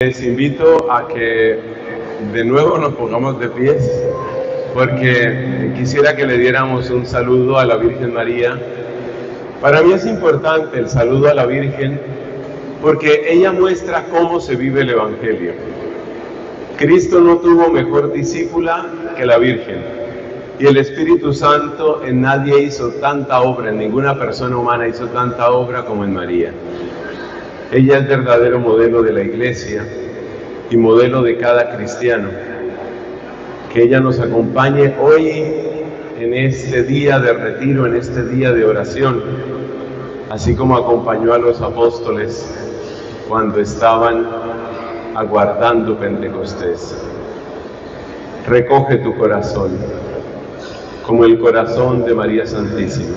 Les invito a que de nuevo nos pongamos de pies, porque quisiera que le diéramos un saludo a la Virgen María. Para mí es importante el saludo a la Virgen, porque ella muestra cómo se vive el Evangelio. Cristo no tuvo mejor discípula que la Virgen, y el Espíritu Santo en nadie hizo tanta obra, en ninguna persona humana hizo tanta obra como en María. Ella es verdadero modelo de la Iglesia y modelo de cada cristiano. Que ella nos acompañe hoy en este día de retiro, en este día de oración, así como acompañó a los apóstoles cuando estaban aguardando Pentecostés. Recoge tu corazón, como el corazón de María Santísima.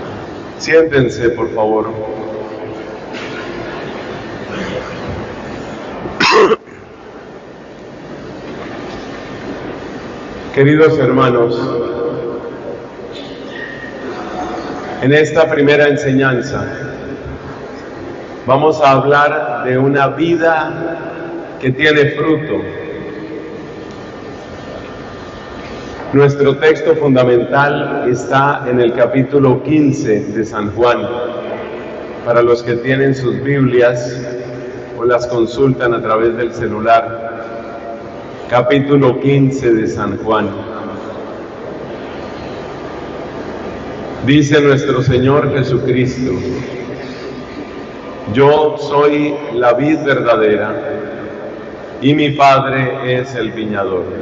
Siéntense, por favor. Queridos hermanos, en esta primera enseñanza vamos a hablar de una vida que tiene fruto. Nuestro texto fundamental está en el capítulo 15 de San Juan. Para los que tienen sus Biblias o las consultan a través del celular, capítulo 15 de San Juan. Dice nuestro Señor Jesucristo: yo soy la vid verdadera y mi Padre es el viñador.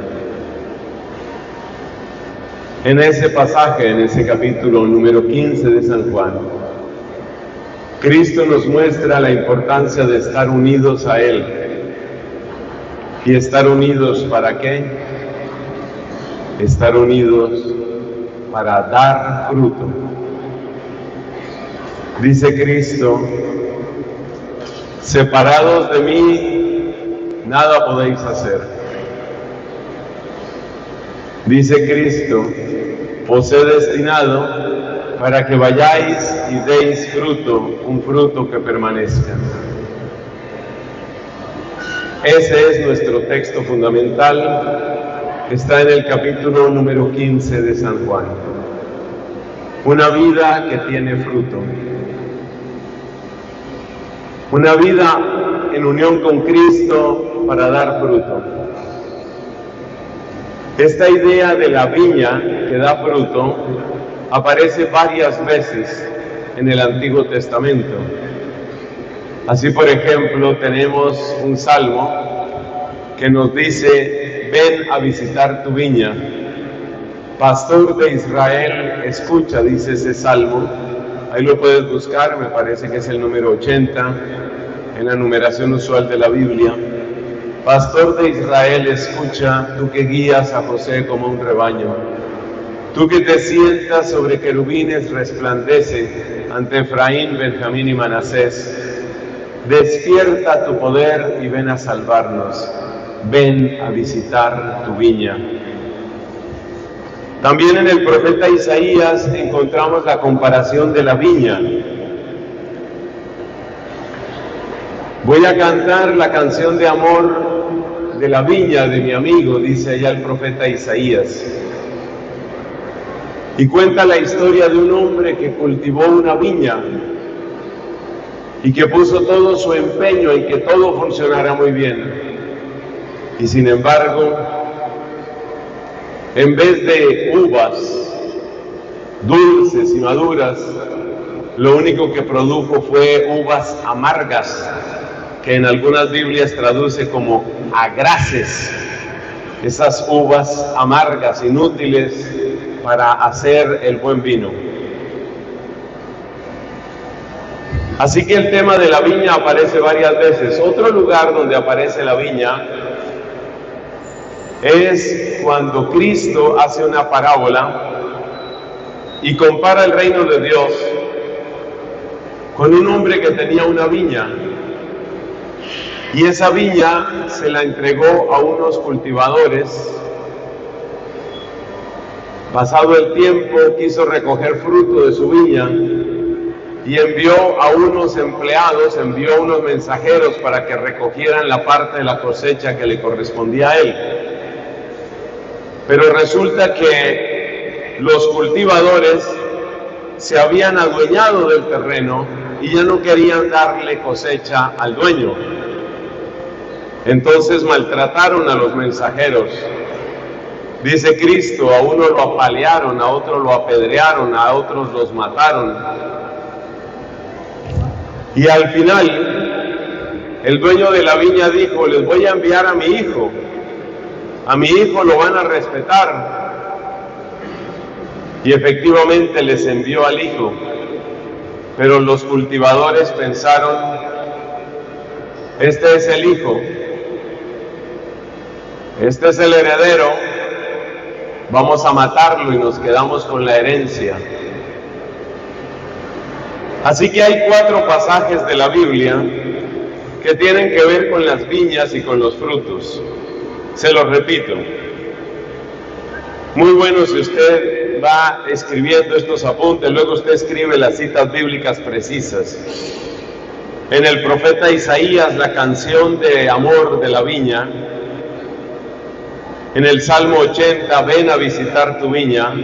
En ese pasaje, en ese capítulo número 15 de San Juan, Cristo nos muestra la importancia de estar unidos a Él. ¿Y estar unidos para qué? Estar unidos para dar fruto. Dice Cristo: separados de mí, nada podéis hacer. Dice Cristo: os he destinado para que vayáis y deis fruto, un fruto que permanezca. Ese es nuestro texto fundamental, está en el capítulo número 15 de San Juan. Una vida que tiene fruto. Una vida en unión con Cristo para dar fruto. Esta idea de la viña que da fruto aparece varias veces en el Antiguo Testamento. Así, por ejemplo, tenemos un salmo que nos dice: ven a visitar tu viña. Pastor de Israel, escucha, dice ese salmo. Ahí lo puedes buscar, me parece que es el número 80, en la numeración usual de la Biblia. Pastor de Israel, escucha, tú que guías a José como un rebaño. Tú que te sientas sobre querubines, resplandece ante Efraín, Benjamín y Manasés. Despierta tu poder y ven a salvarnos. Ven a visitar tu viña. También en el profeta Isaías encontramos la comparación de la viña. Voy a cantar la canción de amor de la viña de mi amigo, dice allá el profeta Isaías. Y cuenta la historia de un hombre que cultivó una viña y que puso todo su empeño en que todo funcionara muy bien. Y sin embargo, en vez de uvas dulces y maduras, lo único que produjo fue uvas amargas, que en algunas Biblias traduce como agraces, esas uvas amargas, inútiles para hacer el buen vino. Así que el tema de la viña aparece varias veces. Otro lugar donde aparece la viña es cuando Cristo hace una parábola y compara el reino de Dios con un hombre que tenía una viña, y esa viña se la entregó a unos cultivadores. Pasado el tiempo, quiso recoger fruto de su viña y envió a unos empleados, envió a unos mensajeros para que recogieran la parte de la cosecha que le correspondía a él. Pero resulta que los cultivadores se habían adueñado del terreno y ya no querían darle cosecha al dueño. Entonces maltrataron a los mensajeros. Dice Cristo, a uno lo apalearon, a otro lo apedrearon, a otros los mataron. Y al final, el dueño de la viña dijo, les voy a enviar a mi hijo. A mi hijo lo van a respetar. Y efectivamente les envió al hijo. Pero los cultivadores pensaron, este es el hijo. Este es el heredero. Vamos a matarlo y nos quedamos con la herencia. Así que hay cuatro pasajes de la Biblia que tienen que ver con las viñas y con los frutos. Se los repito. Muy bueno si usted va escribiendo estos apuntes, luego usted escribe las citas bíblicas precisas. En el profeta Isaías, la canción de amor de la viña. En el Salmo 80, ven a visitar tu viña.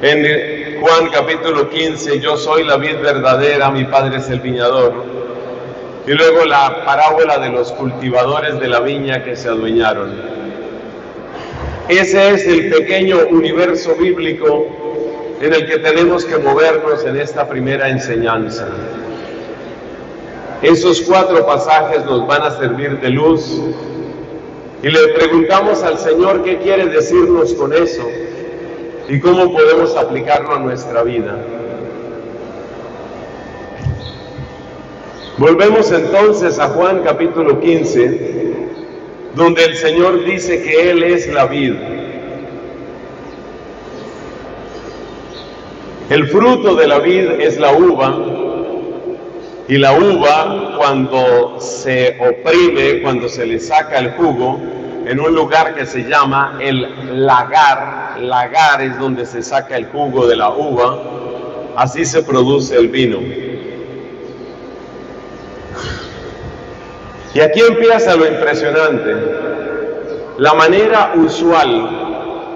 En Juan capítulo 15, yo soy la vid verdadera, mi Padre es el viñador. Y luego la parábola de los cultivadores de la viña que se adueñaron. Ese es el pequeño universo bíblico en el que tenemos que movernos en esta primera enseñanza. Esos cuatro pasajes nos van a servir de luz. Y le preguntamos al Señor qué quiere decirnos con eso y cómo podemos aplicarlo a nuestra vida. Volvemos entonces a Juan capítulo 15, donde el Señor dice que Él es la vid. El fruto de la vid es la uva, y la uva cuando se oprime, cuando se le saca el jugo, en un lugar que se llama el LAGAR, LAGAR es donde se saca el jugo de la uva, así se produce el vino. Y aquí empieza lo impresionante, la manera usual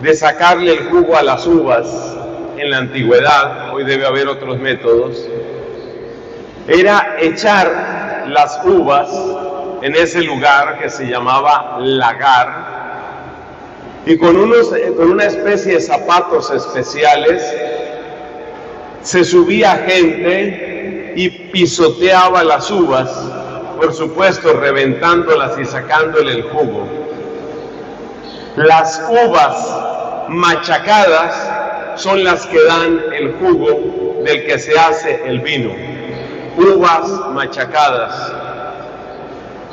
de sacarle el jugo a las uvas en la antigüedad, hoy debe haber otros métodos, era echar las uvas en ese lugar que se llamaba lagar y con una especie de zapatos especiales se subía gente y pisoteaba las uvas, por supuesto reventándolas y sacándole el jugo. Las uvas machacadas son las que dan el jugo del que se hace el vino. Uvas machacadas.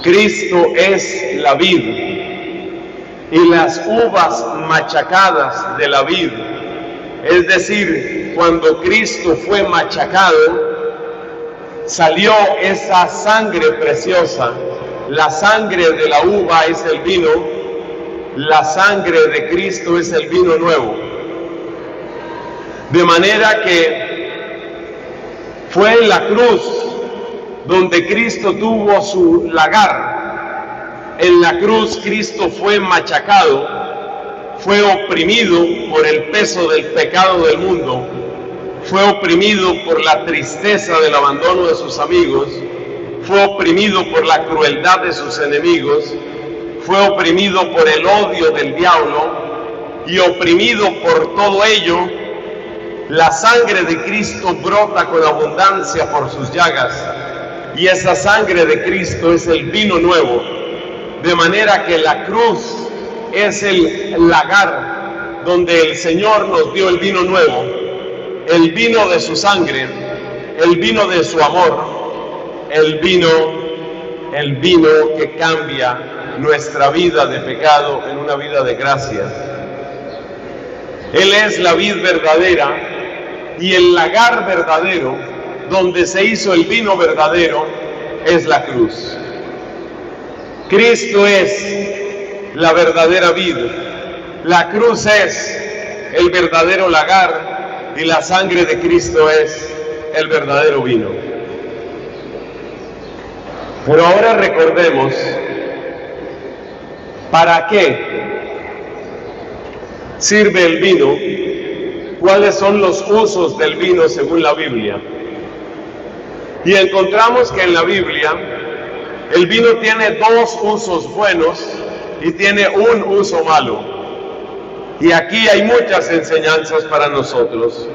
Cristo es la vid y las uvas machacadas de la vid, es decir, cuando Cristo fue machacado salió esa sangre preciosa. La sangre de la uva es el vino, la sangre de Cristo es el vino nuevo, de manera que fue en la cruz donde Cristo tuvo su lagar. En la cruz Cristo fue machacado, fue oprimido por el peso del pecado del mundo, fue oprimido por la tristeza del abandono de sus amigos, fue oprimido por la crueldad de sus enemigos, fue oprimido por el odio del diablo y oprimido por todo ello. La sangre de Cristo brota con abundancia por sus llagas y esa sangre de Cristo es el vino nuevo, de manera que la cruz es el lagar donde el Señor nos dio el vino nuevo, el vino de su sangre, el vino de su amor, el vino que cambia nuestra vida de pecado en una vida de gracia. Él es la vid verdadera y el lagar verdadero, donde se hizo el vino verdadero, es la cruz. Cristo es la verdadera vid, la cruz es el verdadero lagar y la sangre de Cristo es el verdadero vino. Pero ahora recordemos, ¿para qué sirve el vino? ¿Cuáles son los usos del vino según la Biblia? Y encontramos que en la Biblia el vino tiene dos usos buenos y tiene un uso malo. Y aquí hay muchas enseñanzas para nosotros.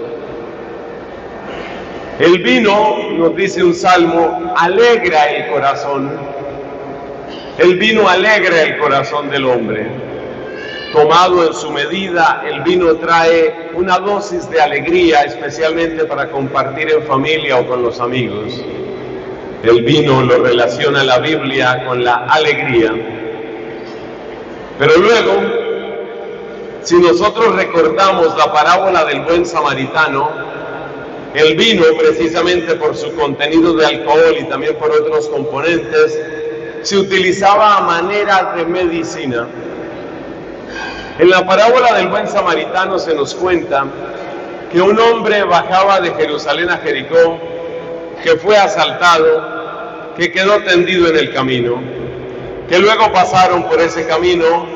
El vino, nos dice un salmo, alegra el corazón. El vino alegra el corazón del hombre. Tomado en su medida, el vino trae una dosis de alegría, especialmente para compartir en familia o con los amigos. El vino lo relaciona la Biblia con la alegría. Pero luego, si nosotros recordamos la parábola del buen samaritano, el vino, precisamente por su contenido de alcohol y también por otros componentes, se utilizaba a manera de medicina. En la parábola del buen samaritano se nos cuenta que un hombre bajaba de Jerusalén a Jericó, que fue asaltado, que quedó tendido en el camino, que luego pasaron por ese camino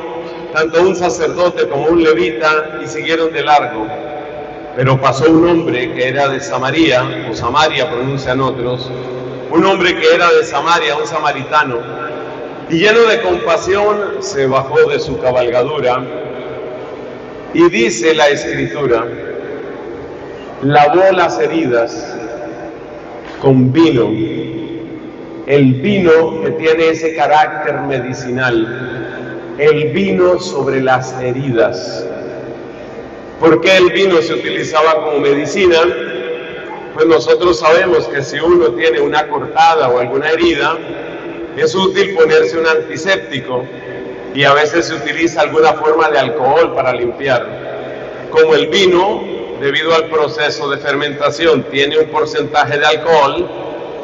tanto un sacerdote como un levita y siguieron de largo. Pero pasó un hombre que era de Samaria, o Samaria pronuncian otros, un hombre que era de Samaria, un samaritano, y lleno de compasión se bajó de su cabalgadura, y dice la Escritura, lavó las heridas con vino, el vino que tiene ese carácter medicinal. El vino sobre las heridas. ¿Por qué el vino se utilizaba como medicina? Pues nosotros sabemos que si uno tiene una cortada o alguna herida, es útil ponerse un antiséptico y a veces se utiliza alguna forma de alcohol para limpiar. Como el vino, debido al proceso de fermentación, tiene un porcentaje de alcohol,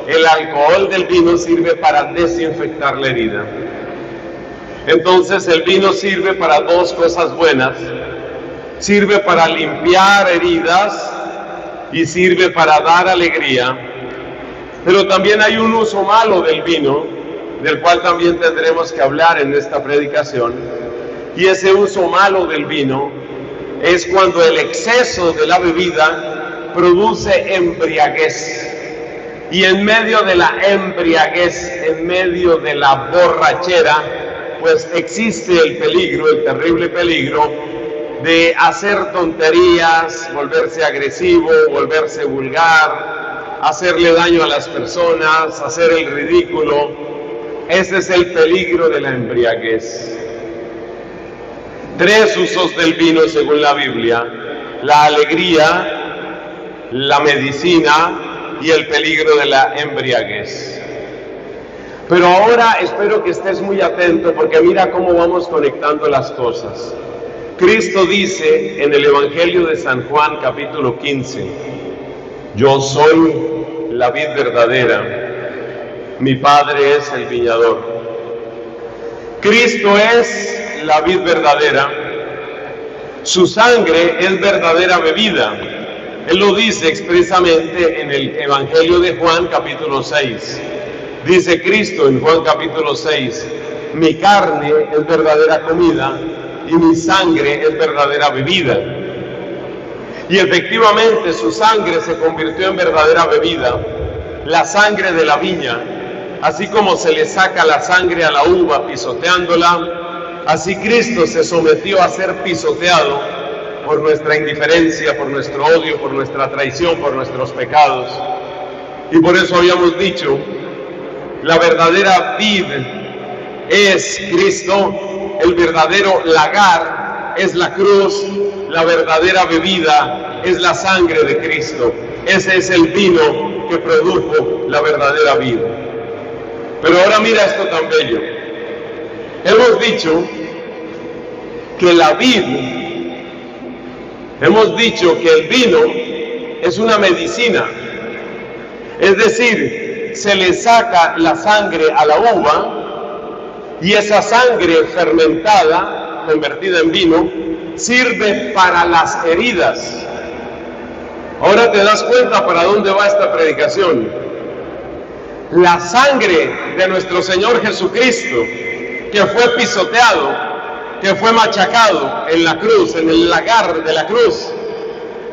el alcohol del vino sirve para desinfectar la herida. Entonces el vino sirve para dos cosas buenas. Sirve para limpiar heridas y sirve para dar alegría. Pero también hay un uso malo del vino, del cual también tendremos que hablar en esta predicación. Y ese uso malo del vino es cuando el exceso de la bebida produce embriaguez. Y en medio de la embriaguez, en medio de la borrachera, pues existe el peligro, el terrible peligro de hacer tonterías, volverse agresivo, volverse vulgar, hacerle daño a las personas, hacer el ridículo. Ese es el peligro de la embriaguez. Tres usos del vino según la Biblia: la alegría, la medicina y el peligro de la embriaguez. Pero ahora espero que estés muy atento porque mira cómo vamos conectando las cosas. Cristo dice en el Evangelio de San Juan capítulo 15, yo soy la vid verdadera, mi Padre es el viñador. Cristo es la vid verdadera, su sangre es verdadera bebida. Él lo dice expresamente en el Evangelio de Juan capítulo 6. Dice Cristo en Juan capítulo 6, mi carne es verdadera comida y mi sangre es verdadera bebida. Y efectivamente su sangre se convirtió en verdadera bebida, la sangre de la viña. Así como se le saca la sangre a la uva pisoteándola, así Cristo se sometió a ser pisoteado por nuestra indiferencia, por nuestro odio, por nuestra traición, por nuestros pecados. Y por eso habíamos dicho, la verdadera vid es Cristo, el verdadero lagar es la cruz, la verdadera bebida es la sangre de Cristo. Ese es el vino que produjo la verdadera vida. Pero ahora mira esto tan bello. Hemos dicho que la vid, hemos dicho que el vino es una medicina, es decir, se le saca la sangre a la uva y esa sangre fermentada, convertida en vino, sirve para las heridas. Ahora te das cuenta para dónde va esta predicación. La sangre de nuestro Señor Jesucristo, que fue pisoteado, que fue machacado en la cruz, en el lagar de la cruz.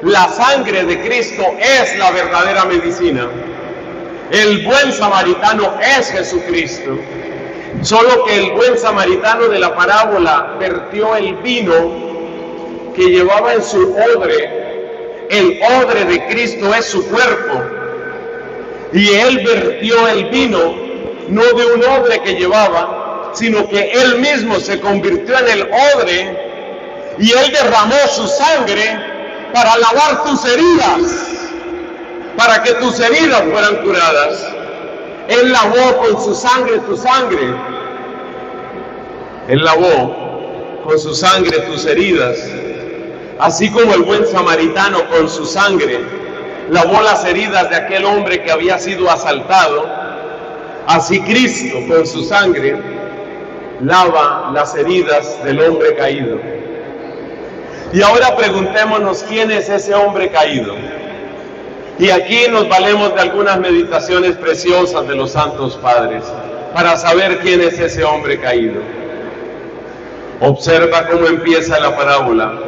La sangre de Cristo es la verdadera medicina. El buen samaritano es Jesucristo. Solo que el buen samaritano de la parábola vertió el vino que llevaba en su odre. El odre de Cristo es su cuerpo, y Él vertió el vino, no de un odre que llevaba, sino que Él mismo se convirtió en el odre, y Él derramó su sangre para lavar tus heridas, para que tus heridas fueran curadas. Él lavó con su sangre tu sangre. Él lavó con su sangre tus heridas. Así como el buen samaritano con su sangre lavó las heridas de aquel hombre que había sido asaltado, así Cristo con su sangre lava las heridas del hombre caído. Y ahora preguntémonos, ¿quién es ese hombre caído? Y aquí nos valemos de algunas meditaciones preciosas de los santos padres para saber quién es ese hombre caído. Observa cómo empieza la parábola.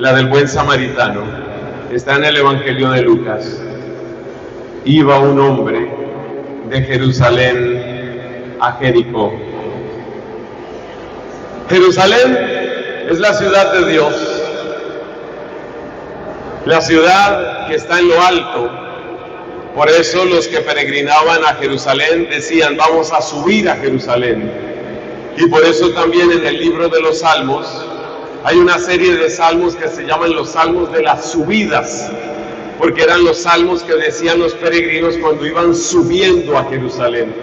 La del buen samaritano está en el Evangelio de Lucas. Iba un hombre de Jerusalén a Jericó. Jerusalén es la ciudad de Dios, la ciudad que está en lo alto. Por eso los que peregrinaban a Jerusalén decían: vamos a subir a Jerusalén. Y por eso también en el libro de los Salmos hay una serie de salmos que se llaman los salmos de las subidas, porque eran los salmos que decían los peregrinos cuando iban subiendo a Jerusalén.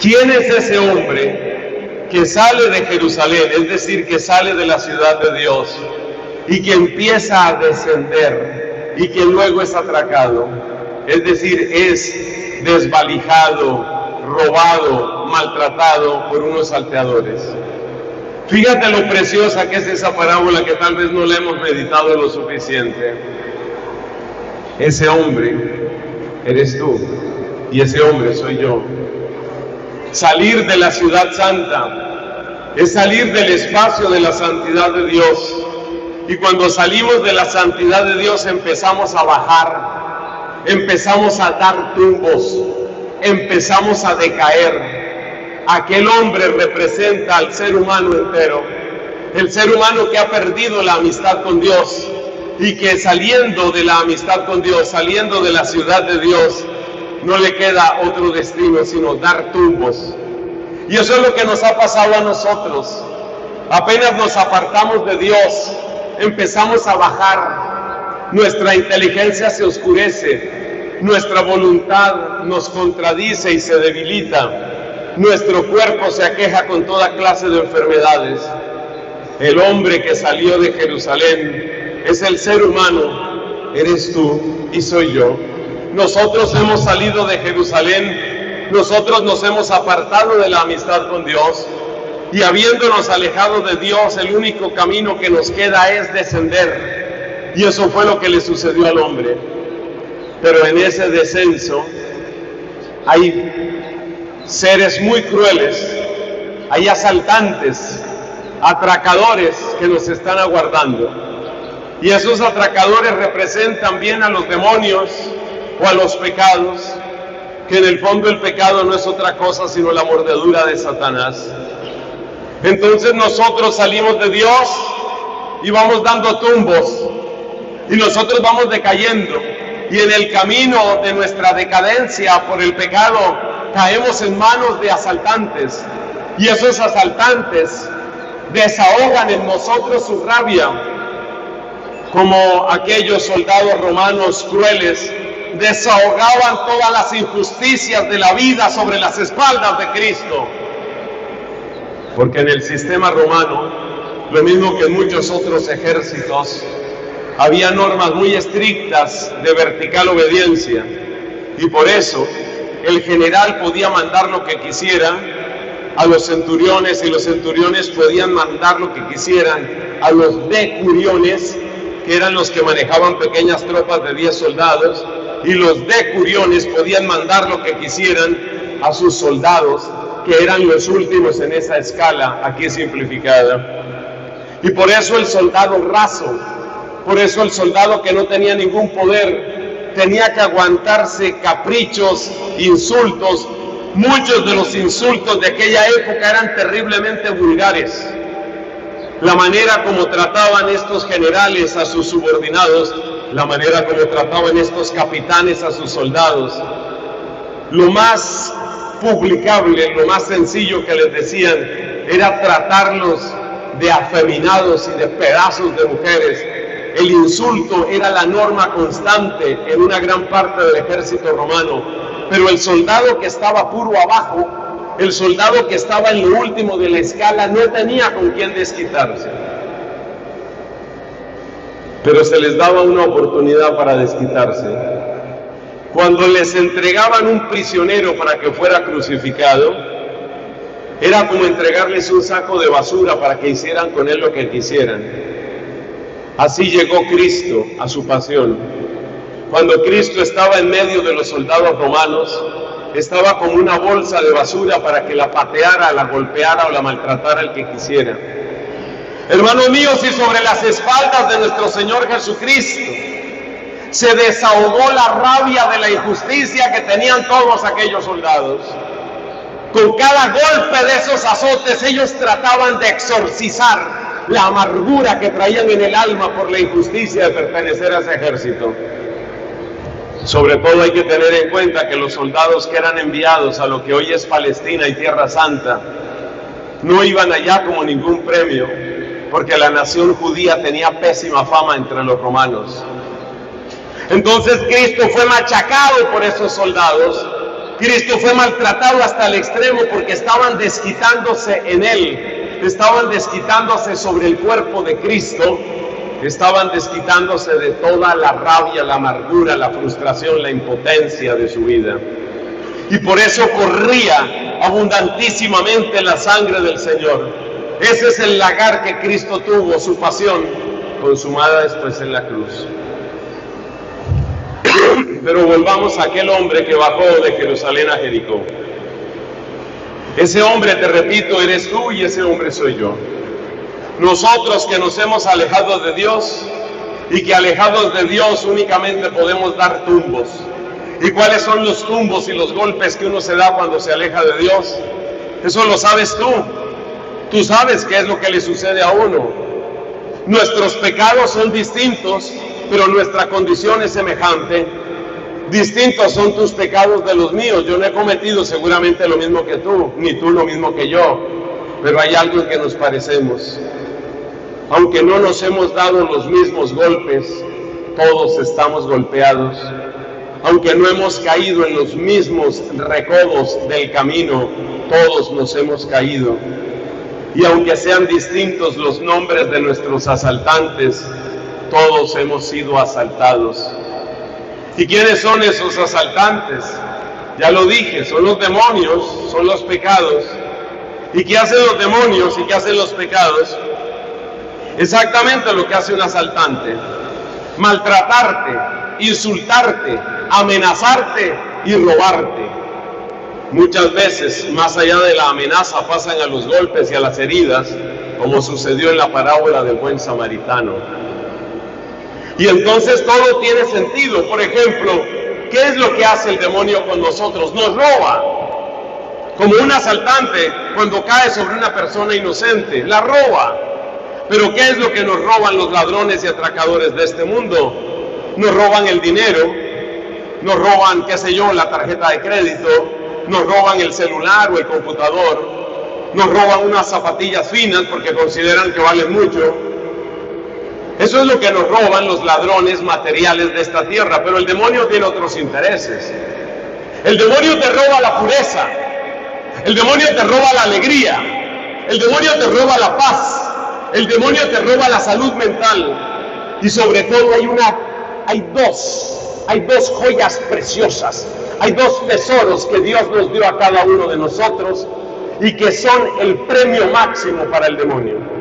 ¿Quién es ese hombre que sale de Jerusalén, es decir, que sale de la ciudad de Dios y que empieza a descender y que luego es atracado? Es decir, es desvalijado, robado, maltratado por unos salteadores. Fíjate lo preciosa que es esa parábola, que tal vez no la hemos meditado lo suficiente. Ese hombre eres tú y ese hombre soy yo. Salir de la ciudad santa es salir del espacio de la santidad de Dios. Y cuando salimos de la santidad de Dios empezamos a bajar, empezamos a dar tumbos, empezamos a decaer. Aquel hombre representa al ser humano entero, el ser humano que ha perdido la amistad con Dios y que saliendo de la amistad con Dios, saliendo de la ciudad de Dios, no le queda otro destino sino dar tumbos. Y eso es lo que nos ha pasado a nosotros. Apenas nos apartamos de Dios, empezamos a bajar, nuestra inteligencia se oscurece, nuestra voluntad nos contradice y se debilita. Nuestro cuerpo se aqueja con toda clase de enfermedades. El hombre que salió de Jerusalén es el ser humano, eres tú y soy yo. Nosotros hemos salido de Jerusalén, nosotros nos hemos apartado de la amistad con Dios y habiéndonos alejado de Dios, el único camino que nos queda es descender. Y eso fue lo que le sucedió al hombre. Pero en ese descenso hay seres muy crueles, hay asaltantes, atracadores que nos están aguardando. Y esos atracadores representan bien a los demonios o a los pecados, que en el fondo el pecado no es otra cosa sino la mordedura de Satanás. Entonces nosotros salimos de Dios y vamos dando tumbos, y nosotros vamos decayendo, y en el camino de nuestra decadencia por el pecado caemos en manos de asaltantes, y esos asaltantes desahogan en nosotros su rabia, como aquellos soldados romanos crueles desahogaban todas las injusticias de la vida sobre las espaldas de Cristo. Porque en el sistema romano, lo mismo que en muchos otros ejércitos, había normas muy estrictas de vertical obediencia, y por eso el general podía mandar lo que quisiera a los centuriones, y los centuriones podían mandar lo que quisieran a los decuriones, que eran los que manejaban pequeñas tropas de 10 soldados, y los decuriones podían mandar lo que quisieran a sus soldados, que eran los últimos en esa escala aquí simplificada. Y por eso el soldado raso, por eso el soldado que no tenía ningún poder, tenía que aguantarse caprichos, insultos. Muchos de los insultos de aquella época eran terriblemente vulgares. La manera como trataban estos generales a sus subordinados, la manera como trataban estos capitanes a sus soldados. Lo más publicable, lo más sencillo que les decían, era tratarlos de afeminados y de pedazos de mujeres. El insulto era la norma constante en una gran parte del ejército romano, pero el soldado que estaba puro abajo, el soldado que estaba en lo último de la escala, no tenía con quién desquitarse. Pero se les daba una oportunidad para desquitarse. Cuando les entregaban un prisionero para que fuera crucificado, era como entregarles un saco de basura para que hicieran con él lo que quisieran. Así llegó Cristo a su pasión. Cuando Cristo estaba en medio de los soldados romanos, estaba como una bolsa de basura para que la pateara, la golpeara o la maltratara el que quisiera. Hermanos míos, y sobre las espaldas de nuestro Señor Jesucristo se desahogó la rabia de la injusticia que tenían todos aquellos soldados. Con cada golpe de esos azotes, ellos trataban de exorcizar la amargura que traían en el alma por la injusticia de pertenecer a ese ejército. Sobre todo hay que tener en cuenta que los soldados que eran enviados a lo que hoy es Palestina y Tierra Santa, no iban allá como ningún premio, porque la nación judía tenía pésima fama entre los romanos. Entonces Cristo fue machacado por esos soldados, Cristo fue maltratado hasta el extremo porque estaban desquitándose en él. Estaban desquitándose sobre el cuerpo de Cristo, estaban desquitándose de toda la rabia, la amargura, la frustración, la impotencia de su vida. Y por eso corría abundantísimamente la sangre del Señor. Ese es el lagar que Cristo tuvo, su pasión, consumada después en la cruz. Pero volvamos a aquel hombre que bajó de Jerusalén a Jericó. Ese hombre, te repito, eres tú y ese hombre soy yo. Nosotros que nos hemos alejado de Dios y que alejados de Dios únicamente podemos dar tumbos. ¿Y cuáles son los tumbos y los golpes que uno se da cuando se aleja de Dios? Eso lo sabes tú. Tú sabes qué es lo que le sucede a uno. Nuestros pecados son distintos, pero nuestra condición es semejante. Distintos son tus pecados de los míos. Yo no he cometido seguramente lo mismo que tú, ni tú lo mismo que yo, pero hay algo en que nos parecemos. Aunque no nos hemos dado los mismos golpes, todos estamos golpeados. Aunque no hemos caído en los mismos recodos del camino, todos nos hemos caído. Y aunque sean distintos los nombres de nuestros asaltantes, todos hemos sido asaltados. ¿Y quiénes son esos asaltantes? Ya lo dije, son los demonios, son los pecados. ¿Y qué hacen los demonios y qué hacen los pecados? Exactamente lo que hace un asaltante: maltratarte, insultarte, amenazarte y robarte. Muchas veces, más allá de la amenaza, pasan a los golpes y a las heridas, como sucedió en la parábola del buen samaritano. Y entonces todo tiene sentido. Por ejemplo, ¿qué es lo que hace el demonio con nosotros? Nos roba. Como un asaltante cuando cae sobre una persona inocente, la roba. Pero ¿qué es lo que nos roban los ladrones y atracadores de este mundo? Nos roban el dinero, nos roban, qué sé yo, la tarjeta de crédito, nos roban el celular o el computador, nos roban unas zapatillas finas porque consideran que valen mucho. Eso es lo que nos roban los ladrones materiales de esta tierra, pero el demonio tiene otros intereses. El demonio te roba la pureza, el demonio te roba la alegría, el demonio te roba la paz, el demonio te roba la salud mental. Y sobre todo hay dos joyas preciosas, hay dos tesoros que Dios nos dio a cada uno de nosotros y que son el premio máximo para el demonio.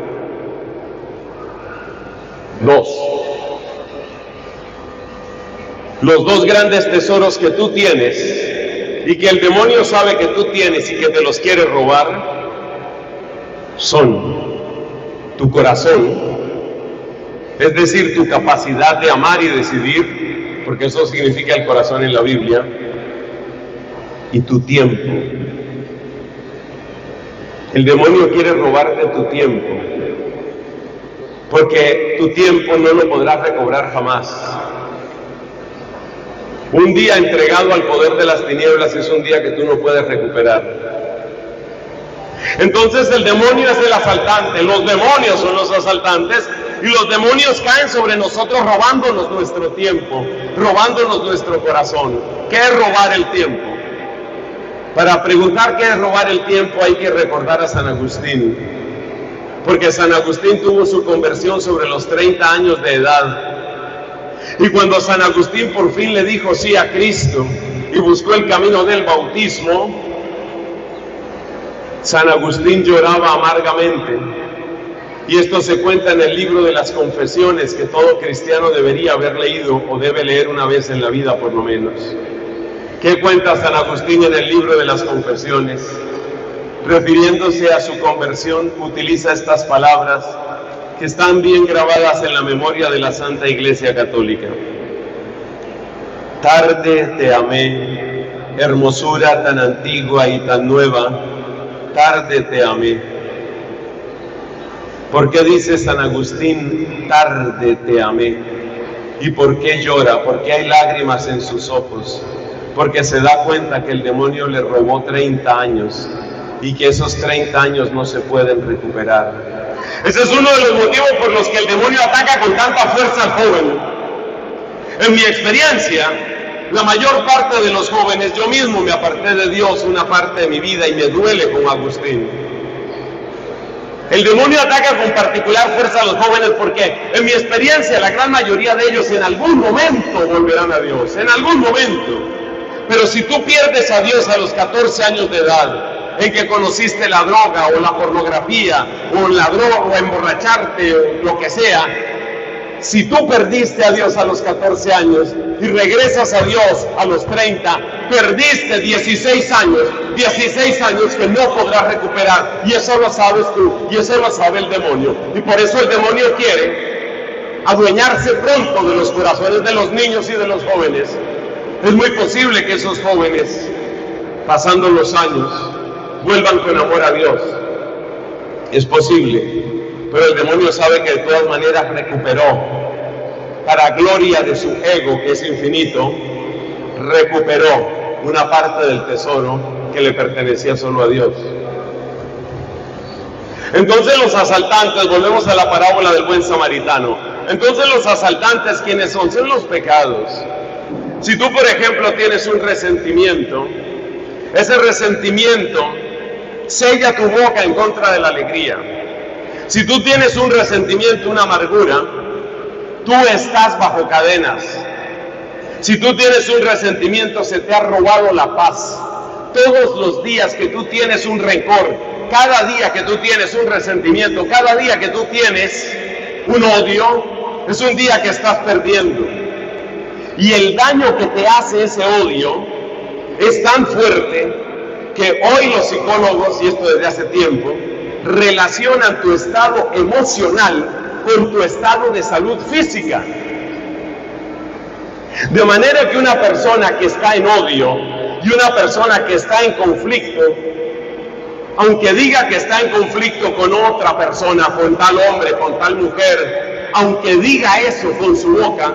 Los dos grandes tesoros que tú tienes y que el demonio sabe que tú tienes y que te los quiere robar son tu corazón, es decir, tu capacidad de amar y decidir, porque eso significa el corazón en la Biblia, y tu tiempo. El demonio quiere robarte tu tiempo, porque tu tiempo no lo podrás recobrar jamás. Un día entregado al poder de las tinieblas es un día que tú no puedes recuperar. Entonces el demonio es el asaltante, los demonios son los asaltantes, y los demonios caen sobre nosotros robándonos nuestro tiempo, robándonos nuestro corazón. ¿Qué es robar el tiempo? Para preguntar qué es robar el tiempo hay que recordar a San Agustín, porque San Agustín tuvo su conversión sobre los 30 años de edad. Y cuando San Agustín por fin le dijo sí a Cristo y buscó el camino del bautismo, San Agustín lloraba amargamente. Y esto se cuenta en el libro de las Confesiones, que todo cristiano debería haber leído o debe leer una vez en la vida por lo menos. ¿Qué cuenta San Agustín en el libro de las Confesiones? Refiriéndose a su conversión, utiliza estas palabras que están bien grabadas en la memoria de la Santa Iglesia Católica. Tarde te amé, hermosura tan antigua y tan nueva, tarde te amé. ¿Por qué dice San Agustín, tarde te amé? ¿Y por qué llora? Porque hay lágrimas en sus ojos. Porque se da cuenta que el demonio le robó 30 años y que esos 30 años no se pueden recuperar. Ese es uno de los motivos por los que el demonio ataca con tanta fuerza al joven. En mi experiencia, la mayor parte de los jóvenes, yo mismo me aparté de Dios una parte de mi vida y me duele como Agustín. El demonio ataca con particular fuerza a los jóvenes porque, en mi experiencia, la gran mayoría de ellos en algún momento volverán a Dios, en algún momento. Pero si tú pierdes a Dios a los 14 años de edad, en que conociste la droga o la pornografía o emborracharte o lo que sea, si tú perdiste a Dios a los 14 años y regresas a Dios a los 30, perdiste 16 años que no podrás recuperar, y eso lo sabes tú, y eso lo sabe el demonio, y por eso el demonio quiere adueñarse pronto de los corazones de los niños y de los jóvenes. Es muy posible que esos jóvenes, pasando los años, vuelvan con amor a Dios, es posible, pero el demonio sabe que de todas maneras recuperó, para gloria de su ego que es infinito, recuperó una parte del tesoro que le pertenecía solo a Dios. Entonces los asaltantes, volvemos a la parábola del buen samaritano, entonces los asaltantes, ¿quiénes son? Son los pecados. Si tú, por ejemplo, tienes un resentimiento, ese resentimiento sella tu boca en contra de la alegría. Si tú tienes un resentimiento, una amargura, tú estás bajo cadenas. Si tú tienes un resentimiento, se te ha robado la paz. Todos los días que tú tienes un rencor, cada día que tú tienes un resentimiento, cada día que tú tienes un odio, es un día que estás perdiendo. Y el daño que te hace ese odio es tan fuerte que hoy los psicólogos, y esto desde hace tiempo, relacionan tu estado emocional con tu estado de salud física. De manera que una persona que está en odio y una persona que está en conflicto, aunque diga que está en conflicto con otra persona, con tal hombre, con tal mujer, aunque diga eso con su boca,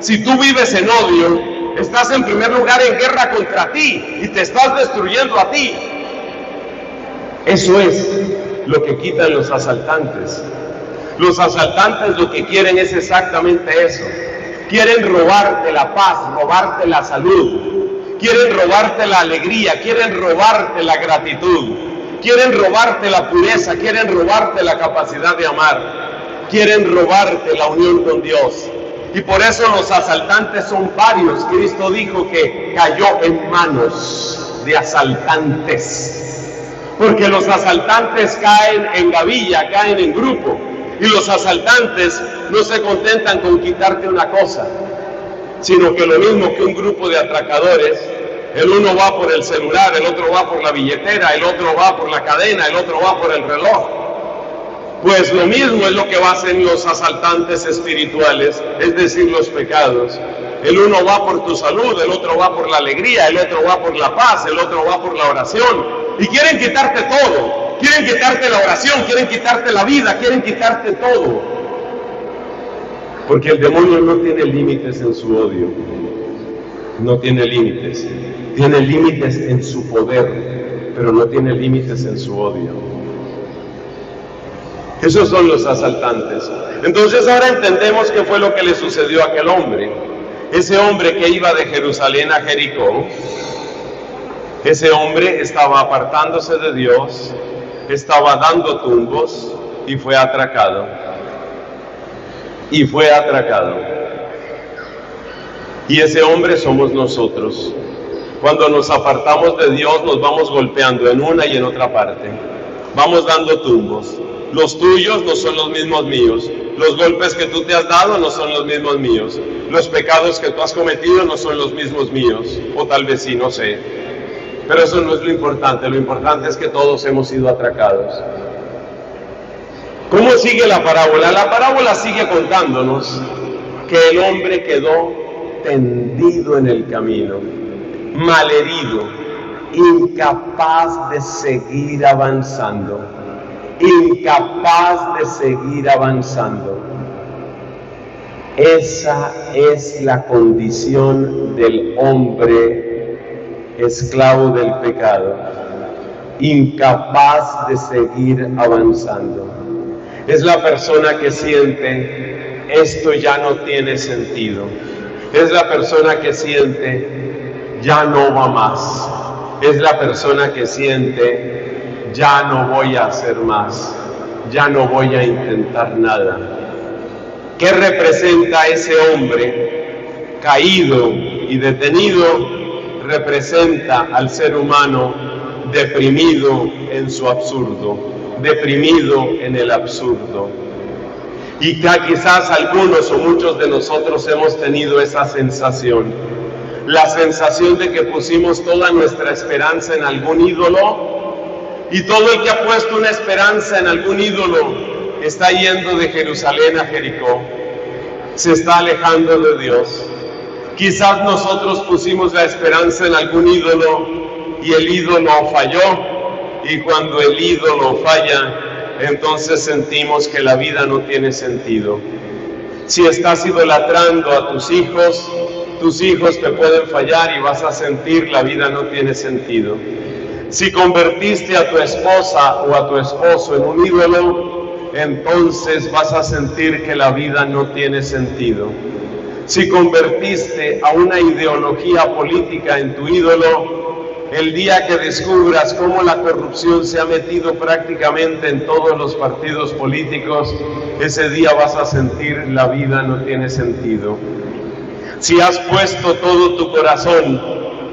si tú vives en odio, estás en primer lugar en guerra contra ti y te estás destruyendo a ti. Eso es lo que quitan los asaltantes. Los asaltantes lo que quieren es exactamente eso. Quieren robarte la paz, robarte la salud. Quieren robarte la alegría, quieren robarte la gratitud. Quieren robarte la pureza, quieren robarte la capacidad de amar. Quieren robarte la unión con Dios. Y por eso los asaltantes son varios. Cristo dijo que cayó en manos de asaltantes. Porque los asaltantes caen en gavilla, caen en grupo. Y los asaltantes no se contentan con quitarte una cosa, sino que lo mismo que un grupo de atracadores, el uno va por el celular, el otro va por la billetera, el otro va por la cadena, el otro va por el reloj. Pues lo mismo es lo que hacen los asaltantes espirituales, es decir, los pecados. El uno va por tu salud, el otro va por la alegría, el otro va por la paz, el otro va por la oración. Y quieren quitarte todo. Quieren quitarte la oración, quieren quitarte la vida, quieren quitarte todo. Porque el demonio no tiene límites en su odio. No tiene límites. Tiene límites en su poder, pero no tiene límites en su odio. Esos son los asaltantes. Entonces ahora entendemos qué fue lo que le sucedió a aquel hombre. Ese hombre que iba de Jerusalén a Jericó, ese hombre estaba apartándose de Dios, estaba dando tumbos y fue atracado. Y fue atracado. Y ese hombre somos nosotros. Cuando nos apartamos de Dios nos vamos golpeando en una y en otra parte. Vamos dando tumbos. Los tuyos no son los mismos míos. Los golpes que tú te has dado no son los mismos míos. Los pecados que tú has cometido no son los mismos míos. O tal vez sí, no sé. Pero eso no es lo importante. Lo importante es que todos hemos sido atracados. ¿Cómo sigue la parábola? La parábola sigue contándonos que el hombre quedó tendido en el camino, malherido, incapaz de seguir avanzando. Incapaz de seguir avanzando. Esa es la condición del hombre esclavo del pecado, incapaz de seguir avanzando. Es la persona que siente, esto ya no tiene sentido. Es la persona que siente, ya no va más. Es la persona que siente, ya no voy a hacer más, ya no voy a intentar nada. ¿Qué representa ese hombre caído y detenido? Representa al ser humano deprimido en su absurdo, deprimido en el absurdo. Y quizás algunos o muchos de nosotros hemos tenido esa sensación, la sensación de que pusimos toda nuestra esperanza en algún ídolo. Y todo el que ha puesto una esperanza en algún ídolo está yendo de Jerusalén a Jericó, se está alejando de Dios. Quizás nosotros pusimos la esperanza en algún ídolo y el ídolo falló. Y cuando el ídolo falla, entonces sentimos que la vida no tiene sentido. Si estás idolatrando a tus hijos te pueden fallar y vas a sentir la vida no tiene sentido. Si convertiste a tu esposa o a tu esposo en un ídolo, entonces vas a sentir que la vida no tiene sentido. Si convertiste a una ideología política en tu ídolo, el día que descubras cómo la corrupción se ha metido prácticamente en todos los partidos políticos, ese día vas a sentir la vida no tiene sentido. Si has puesto todo tu corazón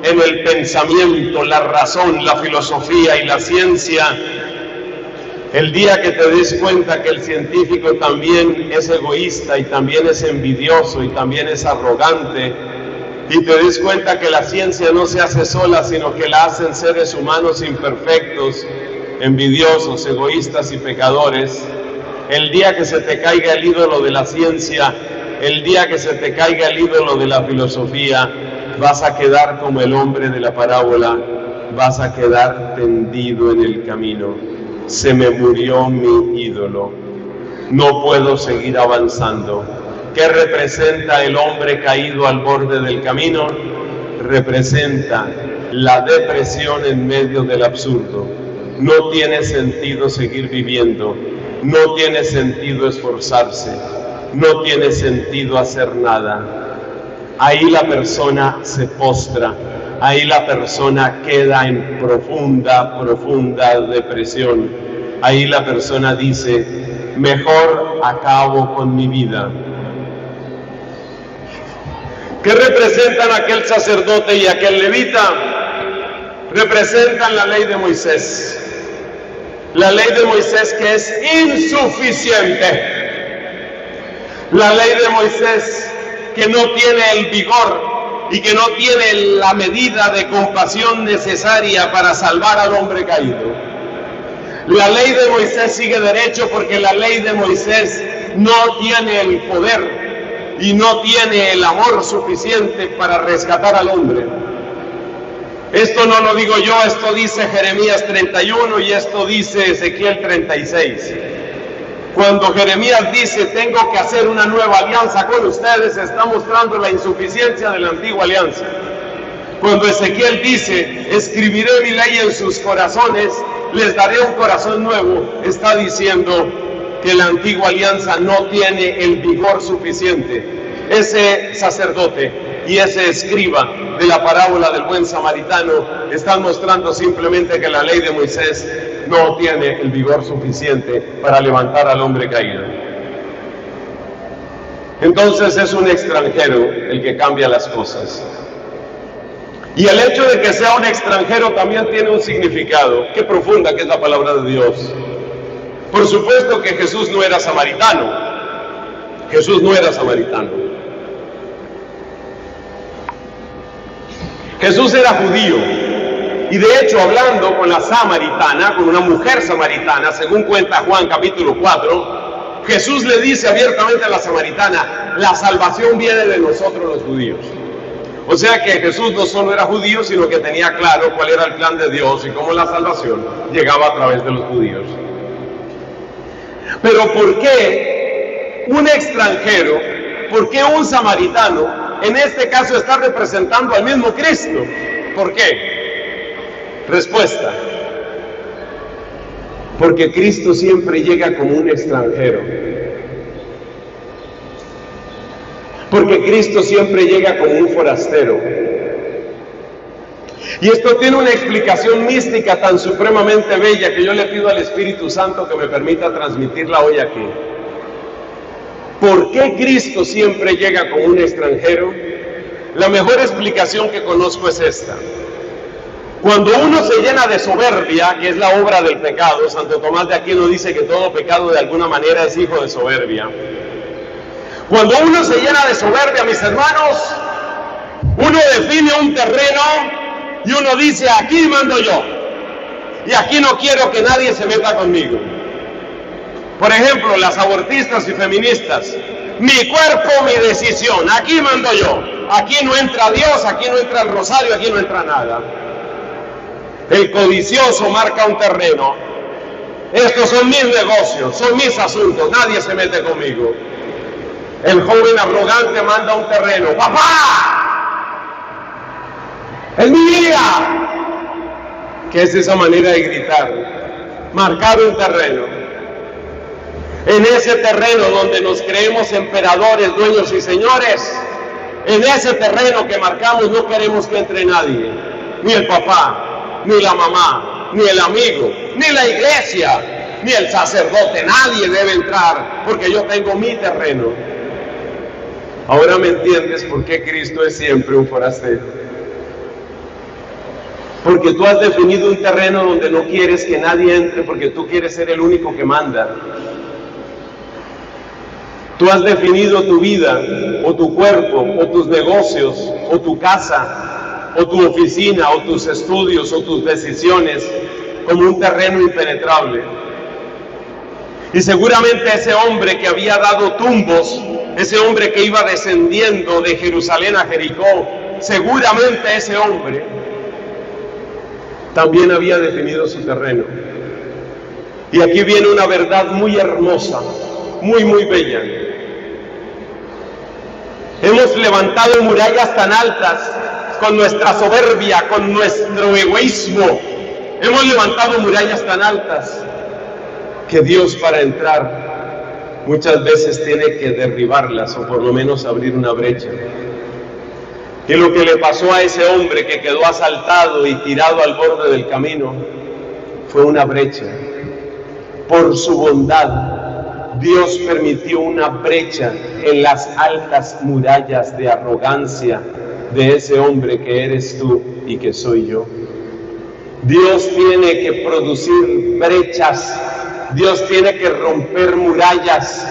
en el pensamiento, la razón, la filosofía y la ciencia, el día que te des cuenta que el científico también es egoísta y también es envidioso y también es arrogante, y te des cuenta que la ciencia no se hace sola, sino que la hacen seres humanos imperfectos, envidiosos, egoístas y pecadores, el día que se te caiga el ídolo de la ciencia, el día que se te caiga el ídolo de la filosofía, vas a quedar como el hombre de la parábola, vas a quedar tendido en el camino. Se me murió mi ídolo, no puedo seguir avanzando. ¿Qué representa el hombre caído al borde del camino? Representa la depresión en medio del absurdo. No tiene sentido seguir viviendo. No tiene sentido esforzarse, no tiene sentido hacer nada. Ahí la persona se postra, ahí la persona queda en profunda depresión. Ahí la persona dice, mejor acabo con mi vida. ¿Qué representan aquel sacerdote y aquel levita? Representan la ley de Moisés. La ley de Moisés que es insuficiente. La ley de Moisés que no tiene el vigor y que no tiene la medida de compasión necesaria para salvar al hombre caído. La ley de Moisés sigue derecho porque la ley de Moisés no tiene el poder y no tiene el amor suficiente para rescatar al hombre. Esto no lo digo yo, esto dice Jeremías 31 y esto dice Ezequiel 36. Cuando Jeremías dice, tengo que hacer una nueva alianza con ustedes, está mostrando la insuficiencia de la antigua alianza. Cuando Ezequiel dice, escribiré mi ley en sus corazones, les daré un corazón nuevo, está diciendo que la antigua alianza no tiene el vigor suficiente. Ese sacerdote y ese escriba de la parábola del buen samaritano están mostrando simplemente que la ley de Moisés no tiene el vigor suficiente para levantar al hombre caído. Entonces es un extranjero el que cambia las cosas. Y el hecho de que sea un extranjero también tiene un significado. Qué profunda que es la palabra de Dios. Por supuesto que Jesús no era samaritano. Jesús no era samaritano. Jesús era judío, y de hecho hablando con la samaritana, con una mujer samaritana, según cuenta Juan capítulo 4, Jesús le dice abiertamente a la samaritana, la salvación viene de nosotros los judíos. O sea que Jesús no solo era judío, sino que tenía claro cuál era el plan de Dios y cómo la salvación llegaba a través de los judíos. Pero ¿por qué un extranjero, por qué un samaritano? En este caso está representando al mismo Cristo. ¿Por qué? Respuesta. Porque Cristo siempre llega como un extranjero. Porque Cristo siempre llega como un forastero. Y esto tiene una explicación mística tan supremamente bella que yo le pido al Espíritu Santo que me permita transmitirla hoy aquí. ¿Por qué Cristo siempre llega como un extranjero? La mejor explicación que conozco es esta. Cuando uno se llena de soberbia, que es la obra del pecado, Santo Tomás de Aquino dice que todo pecado de alguna manera es hijo de soberbia. Cuando uno se llena de soberbia, mis hermanos, uno define un terreno y uno dice, aquí mando yo. Y aquí no quiero que nadie se meta conmigo. Por ejemplo, las abortistas y feministas. Mi cuerpo, mi decisión. Aquí mando yo. Aquí no entra Dios, aquí no entra el rosario, aquí no entra nada. El codicioso marca un terreno. Estos son mis negocios, son mis asuntos. Nadie se mete conmigo. El joven arrogante manda un terreno. ¡Papá! ¡Es mi vida! ¿Qué es esa manera de gritar? Marcar un terreno. En ese terreno donde nos creemos emperadores, dueños y señores, en ese terreno que marcamos no queremos que entre nadie, ni el papá, ni la mamá, ni el amigo, ni la iglesia, ni el sacerdote, nadie debe entrar, porque yo tengo mi terreno. Ahora me entiendes por qué Cristo es siempre un forastero. Porque tú has definido un terreno donde no quieres que nadie entre, porque tú quieres ser el único que manda. Tú has definido tu vida, o tu cuerpo, o tus negocios, o tu casa, o tu oficina, o tus estudios, o tus decisiones, como un terreno impenetrable. Y seguramente ese hombre que había dado tumbos, ese hombre que iba descendiendo de Jerusalén a Jericó, seguramente ese hombre también había definido su terreno. Y aquí viene una verdad muy hermosa, muy bella. Hemos levantado murallas tan altas con nuestra soberbia, con nuestro egoísmo. Hemos levantado murallas tan altas que Dios para entrar muchas veces tiene que derribarlas o por lo menos abrir una brecha. Y lo que le pasó a ese hombre que quedó asaltado y tirado al borde del camino fue una brecha. Por su bondad, Dios permitió una brecha en las altas murallas de arrogancia de ese hombre que eres tú y que soy yo. Dios tiene que producir brechas, Dios tiene que romper murallas.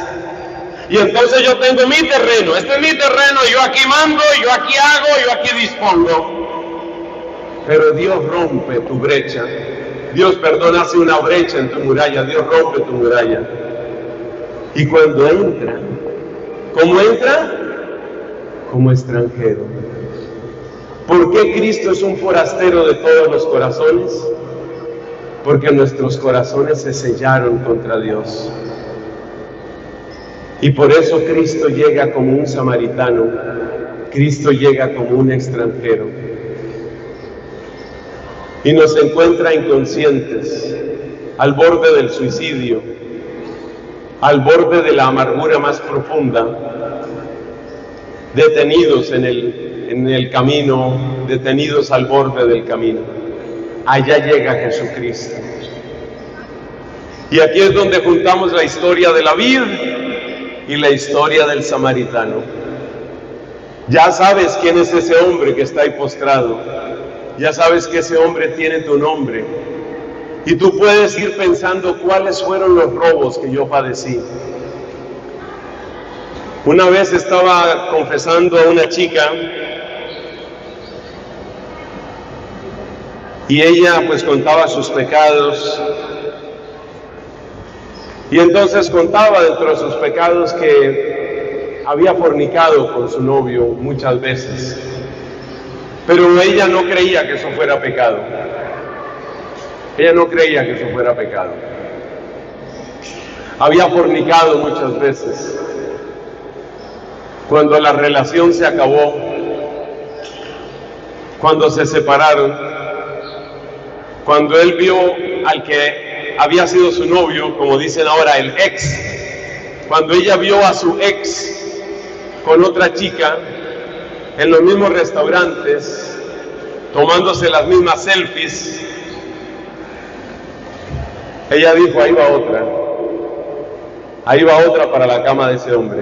Y entonces yo tengo mi terreno, este es mi terreno, yo aquí mando, yo aquí hago, yo aquí dispongo. Pero Dios rompe tu brecha. Dios, perdón, hace una brecha en tu muralla, Dios rompe tu muralla. Y cuando entra, ¿cómo entra? Como extranjero. ¿Por qué Cristo es un forastero de todos los corazones? Porque nuestros corazones se sellaron contra Dios. Y por eso Cristo llega como un samaritano, Cristo llega como un extranjero. Y nos encuentra inconscientes, al borde del suicidio, al borde de la amargura más profunda, detenidos en el camino, detenidos al borde del camino. Allá llega Jesucristo. Y aquí es donde juntamos la historia de la vid y la historia del samaritano. Ya sabes quién es ese hombre que está ahí postrado, ya sabes que ese hombre tiene tu nombre, y tú puedes ir pensando cuáles fueron los robos que yo padecí. Una vez estaba confesando a una chica, y ella pues contaba sus pecados. Y entonces contaba dentro de sus pecados que había fornicado con su novio muchas veces. Pero ella no creía que eso fuera pecado. Ella no creía que eso fuera pecado. Había fornicado muchas veces. Cuando la relación se acabó, cuando se separaron, cuando él vio al que había sido su novio, como dicen ahora, el ex. Cuando ella vio a su ex con otra chica en los mismos restaurantes, tomándose las mismas selfies, ella dijo, ahí va otra para la cama de ese hombre.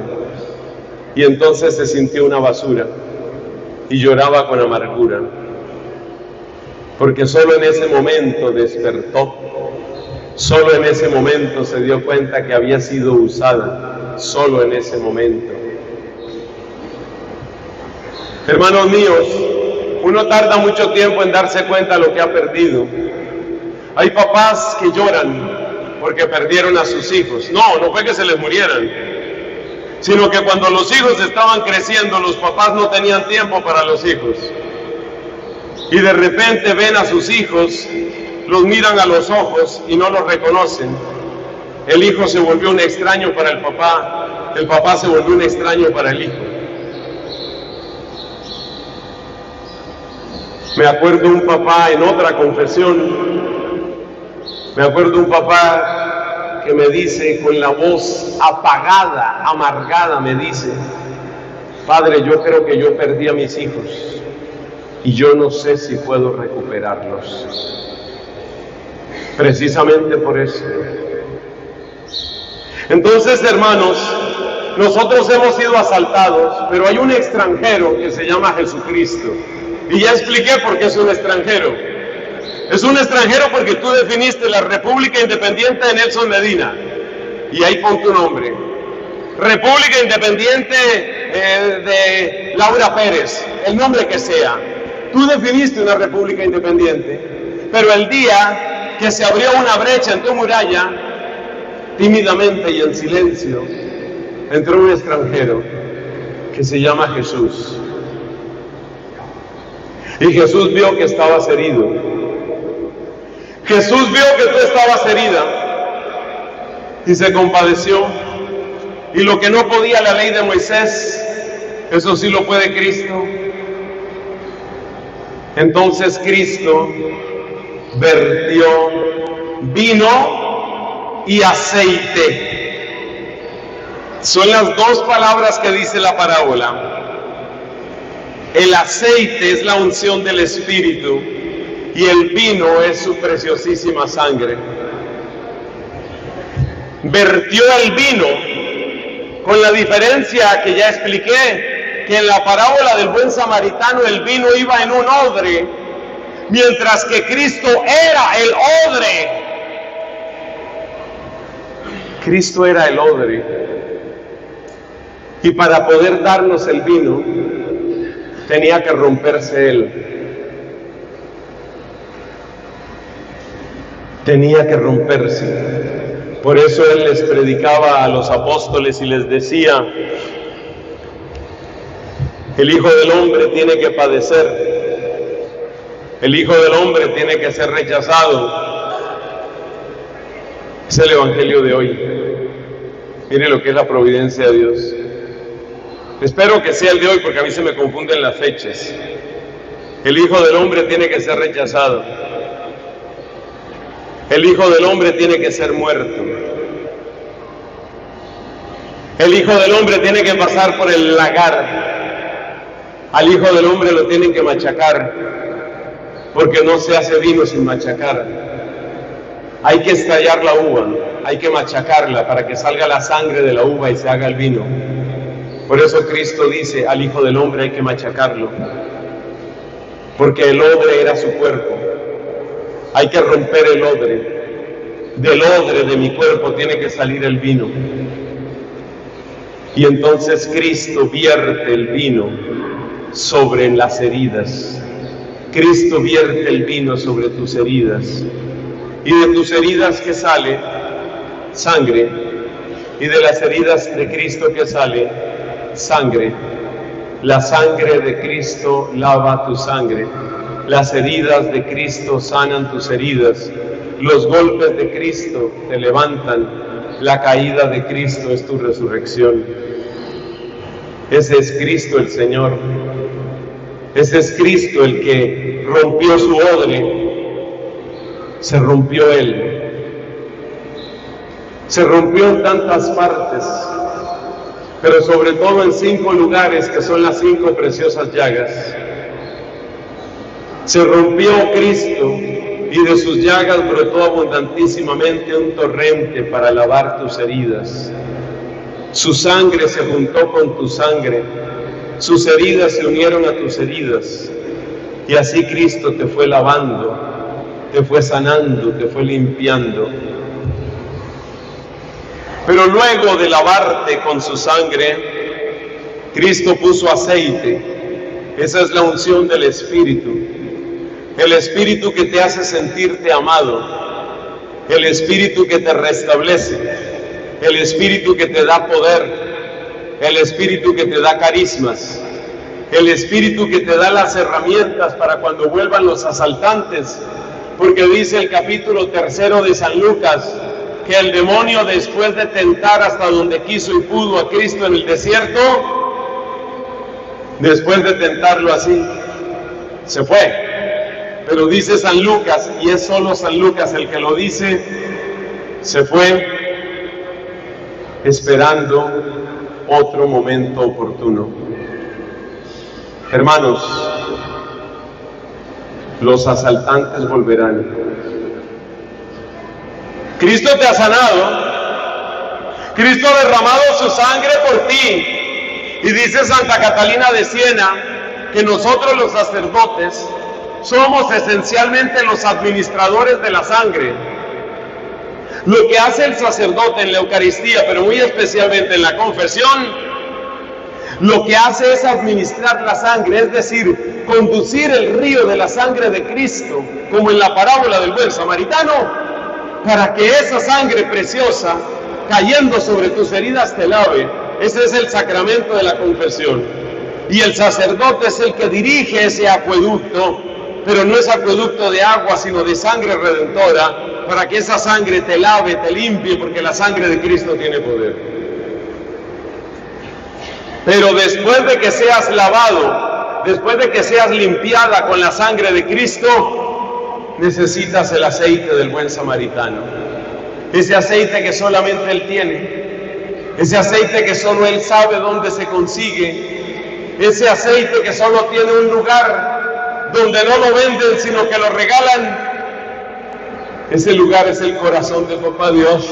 Y entonces se sintió una basura y lloraba con amargura, porque solo en ese momento despertó. Solo en ese momento se dio cuenta que había sido usada, solo en ese momento. Hermanos míos, uno tarda mucho tiempo en darse cuenta de lo que ha perdido. Hay papás que lloran porque perdieron a sus hijos. No, no fue que se les murieran, sino que cuando los hijos estaban creciendo, los papás no tenían tiempo para los hijos. Y de repente ven a sus hijos, los miran a los ojos y no los reconocen. El hijo se volvió un extraño para el papá se volvió un extraño para el hijo. Me acuerdo un papá en otra confesión, me acuerdo un papá que me dice con la voz apagada, amargada, me dice, padre, yo creo que yo perdí a mis hijos y yo no sé si puedo recuperarlos. Precisamente por eso. Entonces, hermanos, nosotros hemos sido asaltados, pero hay un extranjero que se llama Jesucristo. Y ya expliqué por qué es un extranjero. Es un extranjero porque tú definiste la República Independiente de Nelson Medina. Y ahí pon tu nombre. República Independiente de Laura Pérez, el nombre que sea. Tú definiste una República Independiente, pero el día que se abrió una brecha en tu muralla, tímidamente y en silencio, entró un extranjero que se llama Jesús. Y Jesús vio que estabas herido. Jesús vio que tú estabas herida y se compadeció. Y lo que no podía la ley de Moisés, eso sí lo puede Cristo. Entonces Cristo vertió vino y aceite. Son las dos palabras que dice la parábola. El aceite es la unción del Espíritu y el vino es su preciosísima sangre. Vertió el vino, con la diferencia que ya expliqué, que en la parábola del buen samaritano el vino iba en un odre, mientras que Cristo era el odre. Cristo era el odre, y para poder darnos el vino tenía que romperse él, tenía que romperse. Por eso él les predicaba a los apóstoles y les decía: el Hijo del Hombre tiene que padecer, el Hijo del Hombre tiene que ser rechazado. Es el Evangelio de hoy. Mire lo que es la providencia de Dios. Espero que sea el de hoy, porque a mí se me confunden las fechas. El Hijo del Hombre tiene que ser rechazado. El Hijo del Hombre tiene que ser muerto. El Hijo del Hombre tiene que pasar por el lagar. Al Hijo del Hombre lo tienen que machacar, porque no se hace vino sin machacar. Hay que estallar la uva, hay que machacarla para que salga la sangre de la uva y se haga el vino. Por eso Cristo dice: al Hijo del Hombre hay que machacarlo, porque el odre era su cuerpo. Hay que romper el odre. Del odre de mi cuerpo tiene que salir el vino. Y entonces Cristo vierte el vino sobre las heridas. Cristo vierte el vino sobre tus heridas. Y de tus heridas que sale sangre, y de las heridas de Cristo que sale sangre. La sangre de Cristo lava tu sangre, las heridas de Cristo sanan tus heridas, los golpes de Cristo te levantan, la caída de Cristo es tu resurrección. Ese es Cristo el Señor, ese es Cristo el que rompió su odre. Se rompió él, se rompió en tantas partes, pero sobre todo en 5 lugares que son las 5 preciosas llagas. Se rompió Cristo y de sus llagas brotó abundantísimamente un torrente para lavar tus heridas. Su sangre se juntó con tu sangre, sus heridas se unieron a tus heridas, y así Cristo te fue lavando, te fue sanando, te fue limpiando. Pero luego de lavarte con su sangre, Cristo puso aceite. Esa es la unción del Espíritu. El Espíritu que te hace sentirte amado. El Espíritu que te restablece. El Espíritu que te da poder. El Espíritu que te da carismas. El Espíritu que te da las herramientas para cuando vuelvan los asaltantes. Porque dice el capítulo 3 de San Lucas que el demonio, después de tentar hasta donde quiso y pudo a Cristo en el desierto, después de tentarlo así, se fue. Pero dice San Lucas, y es solo San Lucas el que lo dice, se fue esperando otro momento oportuno. Hermanos, los asaltantes volverán. Cristo te ha sanado. Cristo ha derramado su sangre por ti. Y dice Santa Catalina de Siena que nosotros los sacerdotes somos esencialmente los administradores de la sangre. Lo que hace el sacerdote en la Eucaristía, pero muy especialmente en la confesión, lo que hace es administrar la sangre, es decir, conducir el río de la sangre de Cristo, como en la parábola del buen samaritano, para que esa sangre preciosa, cayendo sobre tus heridas, te lave. Ese es el sacramento de la confesión. Y el sacerdote es el que dirige ese acueducto, pero no es acueducto de agua, sino de sangre redentora, para que esa sangre te lave, te limpie, porque la sangre de Cristo tiene poder. Pero después de que seas lavado, después de que seas limpiada con la sangre de Cristo, necesitas el aceite del buen samaritano. ese aceite que solamente Él tiene, ese aceite que solo Él sabe dónde se consigue, ese aceite que solo tiene un lugar donde no lo venden sino que lo regalan. Ese lugar es el corazón de Papá Dios.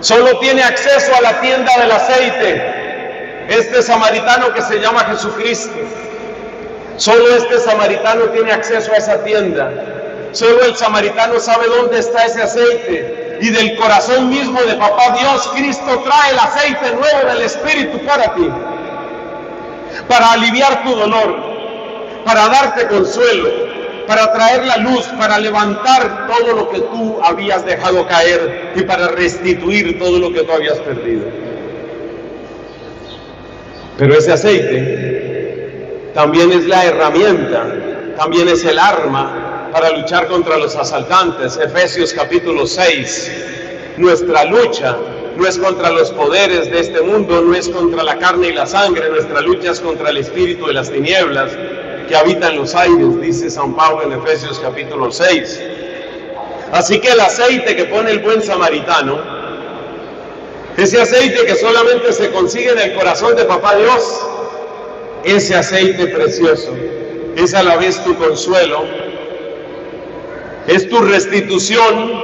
Solo tiene acceso a la tienda del aceite este samaritano que se llama Jesucristo. Solo este samaritano tiene acceso a esa tienda. Solo el samaritano sabe dónde está ese aceite. Y del corazón mismo de Papá Dios, Cristo trae el aceite nuevo del Espíritu para ti, para aliviar tu dolor, para darte consuelo, para traer la luz, para levantar todo lo que tú habías dejado caer y para restituir todo lo que tú habías perdido. Pero ese aceite también es la herramienta, también es el arma para luchar contra los asaltantes. Efesios capítulo 6, nuestra lucha no es contra los poderes de este mundo, no es contra la carne y la sangre, nuestra lucha es contra el espíritu de las tinieblas que habitan los aires, dice San Pablo en Efesios capítulo 6. Así que el aceite que pone el buen samaritano, ese aceite que solamente se consigue en el corazón de Papá Dios, ese aceite precioso, es a la vez tu consuelo, es tu restitución,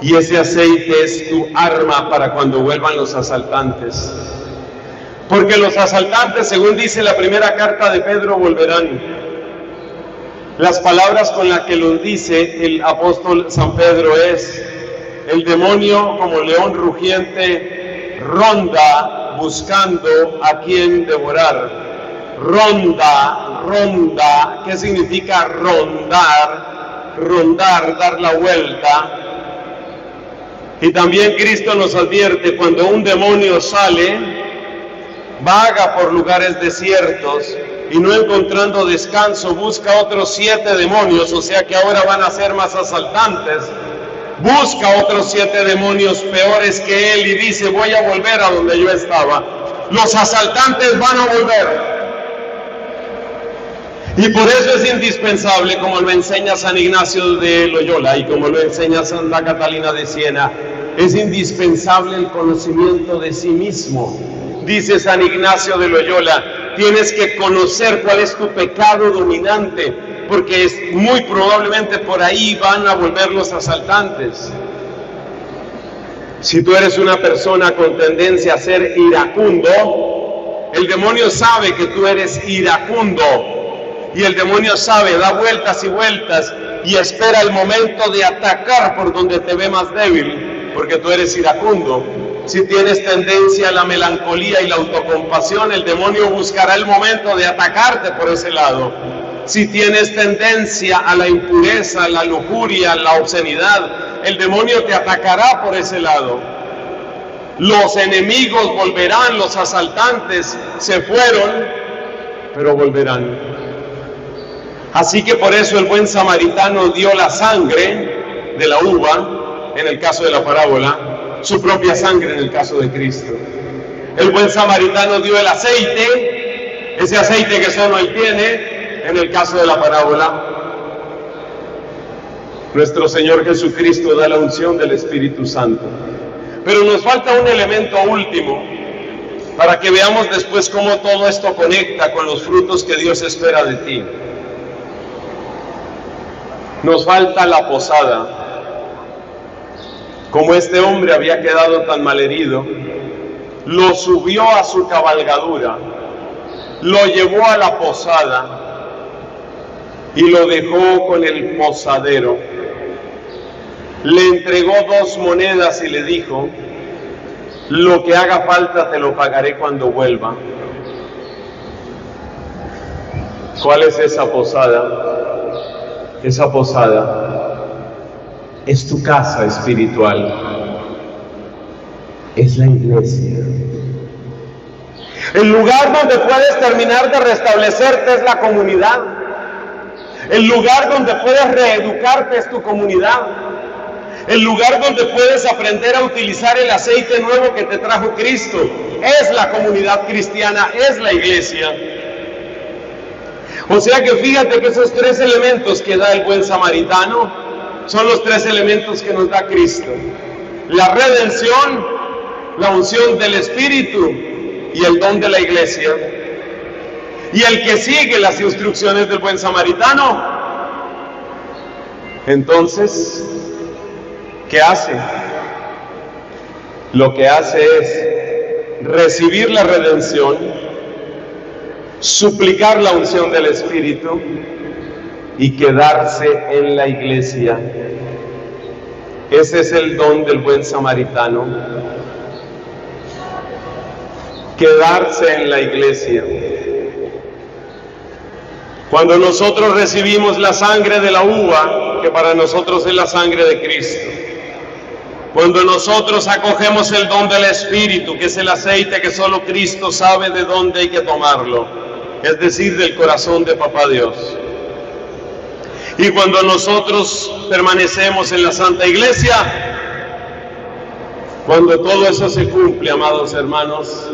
y ese aceite es tu arma para cuando vuelvan los asaltantes. Porque los asaltantes, según dice la primera carta de Pedro, volverán. Las palabras con las que los dice el apóstol San Pedro es: el demonio como león rugiente ronda buscando a quien devorar. Ronda, ronda, ¿qué significa rondar? Rondar, dar la vuelta. Y también Cristo nos advierte, cuando un demonio sale, vaga por lugares desiertos y no encontrando descanso busca otros 7 demonios, o sea que ahora van a ser más asaltantes, busca otros 7 demonios peores que él y dice: voy a volver a donde yo estaba. Los asaltantes van a volver. Y por eso es indispensable, como lo enseña San Ignacio de Loyola y como lo enseña Santa Catalina de Siena, es indispensable el conocimiento de sí mismo. Dice San Ignacio de Loyola, tienes que conocer cuál es tu pecado dominante, porque es muy probablemente por ahí van a volver los asaltantes. Si tú eres una persona con tendencia a ser iracundo, el demonio sabe que tú eres iracundo, y el demonio sabe, da vueltas y vueltas, y espera el momento de atacar por donde te ve más débil, porque tú eres iracundo. Si tienes tendencia a la melancolía y la autocompasión, el demonio buscará el momento de atacarte por ese lado. Si tienes tendencia a la impureza, la lujuria, la obscenidad, el demonio te atacará por ese lado. Los enemigos volverán, los asaltantes se fueron, pero volverán. Así que por eso el buen samaritano dio la sangre de la uva, en el caso de la parábola, su propia sangre en el caso de Cristo. El buen samaritano dio el aceite, ese aceite que solo Él tiene, en el caso de la parábola. Nuestro Señor Jesucristo da la unción del Espíritu Santo. Pero nos falta un elemento último, para que veamos después cómo todo esto conecta con los frutos que Dios espera de ti. Nos falta la posada. Como este hombre había quedado tan malherido, lo subió a su cabalgadura, lo llevó a la posada y lo dejó con el posadero. Le entregó 2 monedas y le dijo: lo que haga falta te lo pagaré cuando vuelva. ¿Cuál es esa posada? Esa posada es tu casa espiritual, es la iglesia. El lugar donde puedes terminar de restablecerte es la comunidad. El lugar donde puedes reeducarte es tu comunidad. El lugar donde puedes aprender a utilizar el aceite nuevo que te trajo Cristo es la comunidad cristiana, es la iglesia. O sea que fíjate que esos 3 elementos que da el buen samaritano son los tres elementos que nos da Cristo: la redención, la unción del Espíritu y el don de la Iglesia. Y el que sigue las instrucciones del buen samaritano, entonces, ¿qué hace? Lo que hace es recibir la redención, suplicar la unción del Espíritu y quedarse en la iglesia. Ese es el don del buen samaritano: quedarse en la iglesia. Cuando nosotros recibimos la sangre de la uva, que para nosotros es la sangre de Cristo, cuando nosotros acogemos el don del Espíritu, que es el aceite que solo Cristo sabe de dónde hay que tomarlo, es decir, del corazón de Papá Dios, y cuando nosotros permanecemos en la Santa Iglesia, cuando todo eso se cumple, amados hermanos,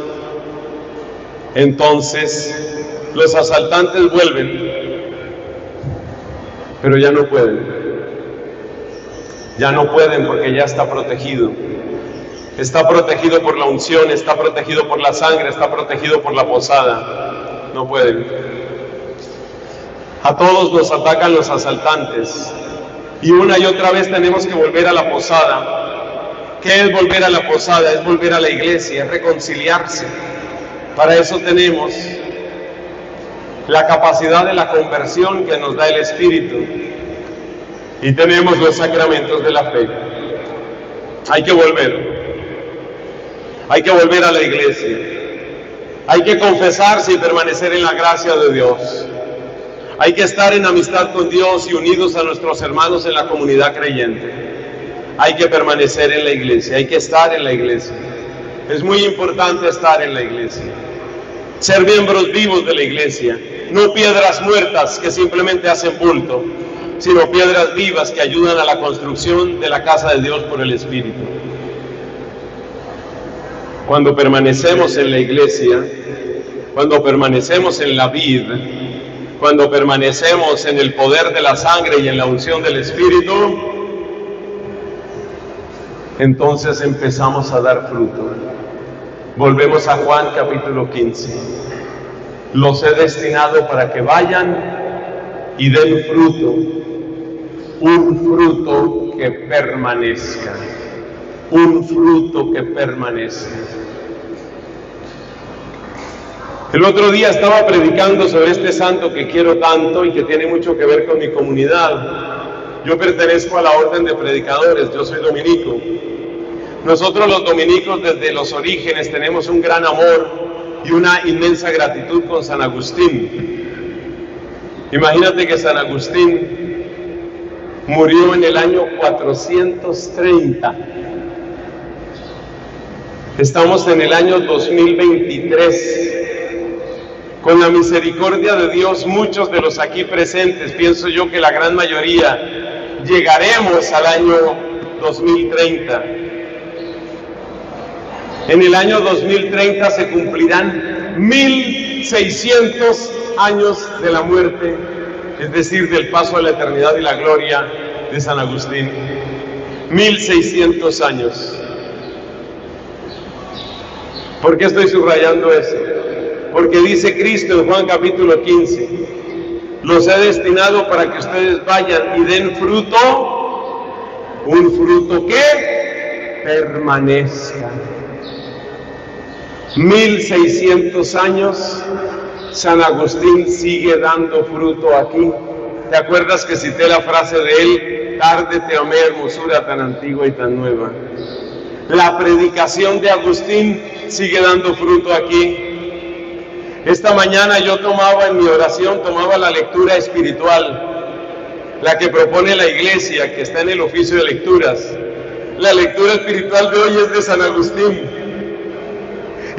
entonces los asaltantes vuelven, pero ya no pueden. Ya no pueden, porque ya está protegido. Está protegido por la unción, está protegido por la sangre, está protegido por la posada. No pueden. A todos nos atacan los asaltantes. Y una y otra vez tenemos que volver a la posada. ¿Qué es volver a la posada? Es volver a la iglesia, es reconciliarse. Para eso tenemos la capacidad de la conversión que nos da el Espíritu. Y tenemos los sacramentos de la fe. Hay que volver. Hay que volver a la iglesia. Hay que confesarse y permanecer en la gracia de Dios. Hay que estar en amistad con Dios y unidos a nuestros hermanos en la comunidad creyente. Hay que permanecer en la iglesia. Hay que estar en la iglesia. Es muy importante estar en la iglesia. Ser miembros vivos de la iglesia. No piedras muertas que simplemente hacen bulto, sino piedras vivas que ayudan a la construcción de la casa de Dios por el Espíritu. Cuando permanecemos en la iglesia, cuando permanecemos en la vid, cuando permanecemos en el poder de la sangre y en la unción del Espíritu, entonces empezamos a dar fruto. Volvemos a Juan capítulo 15. Los he destinado para que vayan y den fruto, un fruto que permanezca, un fruto que permanezca. El otro día estaba predicando sobre este santo que quiero tanto y que tiene mucho que ver con mi comunidad. Yo pertenezco a la orden de predicadores, yo soy dominico. Nosotros los dominicos desde los orígenes tenemos un gran amor y una inmensa gratitud con San Agustín. Imagínate que San Agustín murió en el año 430. Estamos en el año 2023. Con la misericordia de Dios, muchos de los aquí presentes, pienso yo que la gran mayoría, llegaremos al año 2030. En el año 2030 se cumplirán 1600 años de la muerte, es decir, del paso a la eternidad y la gloria de San Agustín. 1600 años. ¿Por qué estoy subrayando eso? Porque dice Cristo en Juan capítulo 15: los he destinado para que ustedes vayan y den fruto, un fruto que permanezca. 1600 años, San Agustín sigue dando fruto aquí. ¿Te acuerdas que cité la frase de él? Tarde te amé, hermosura tan antigua y tan nueva. La predicación de Agustín sigue dando fruto aquí. Esta mañana yo tomaba en mi oración, tomaba la lectura espiritual, la que propone la iglesia, que está en el oficio de lecturas. La lectura espiritual de hoy es de San Agustín.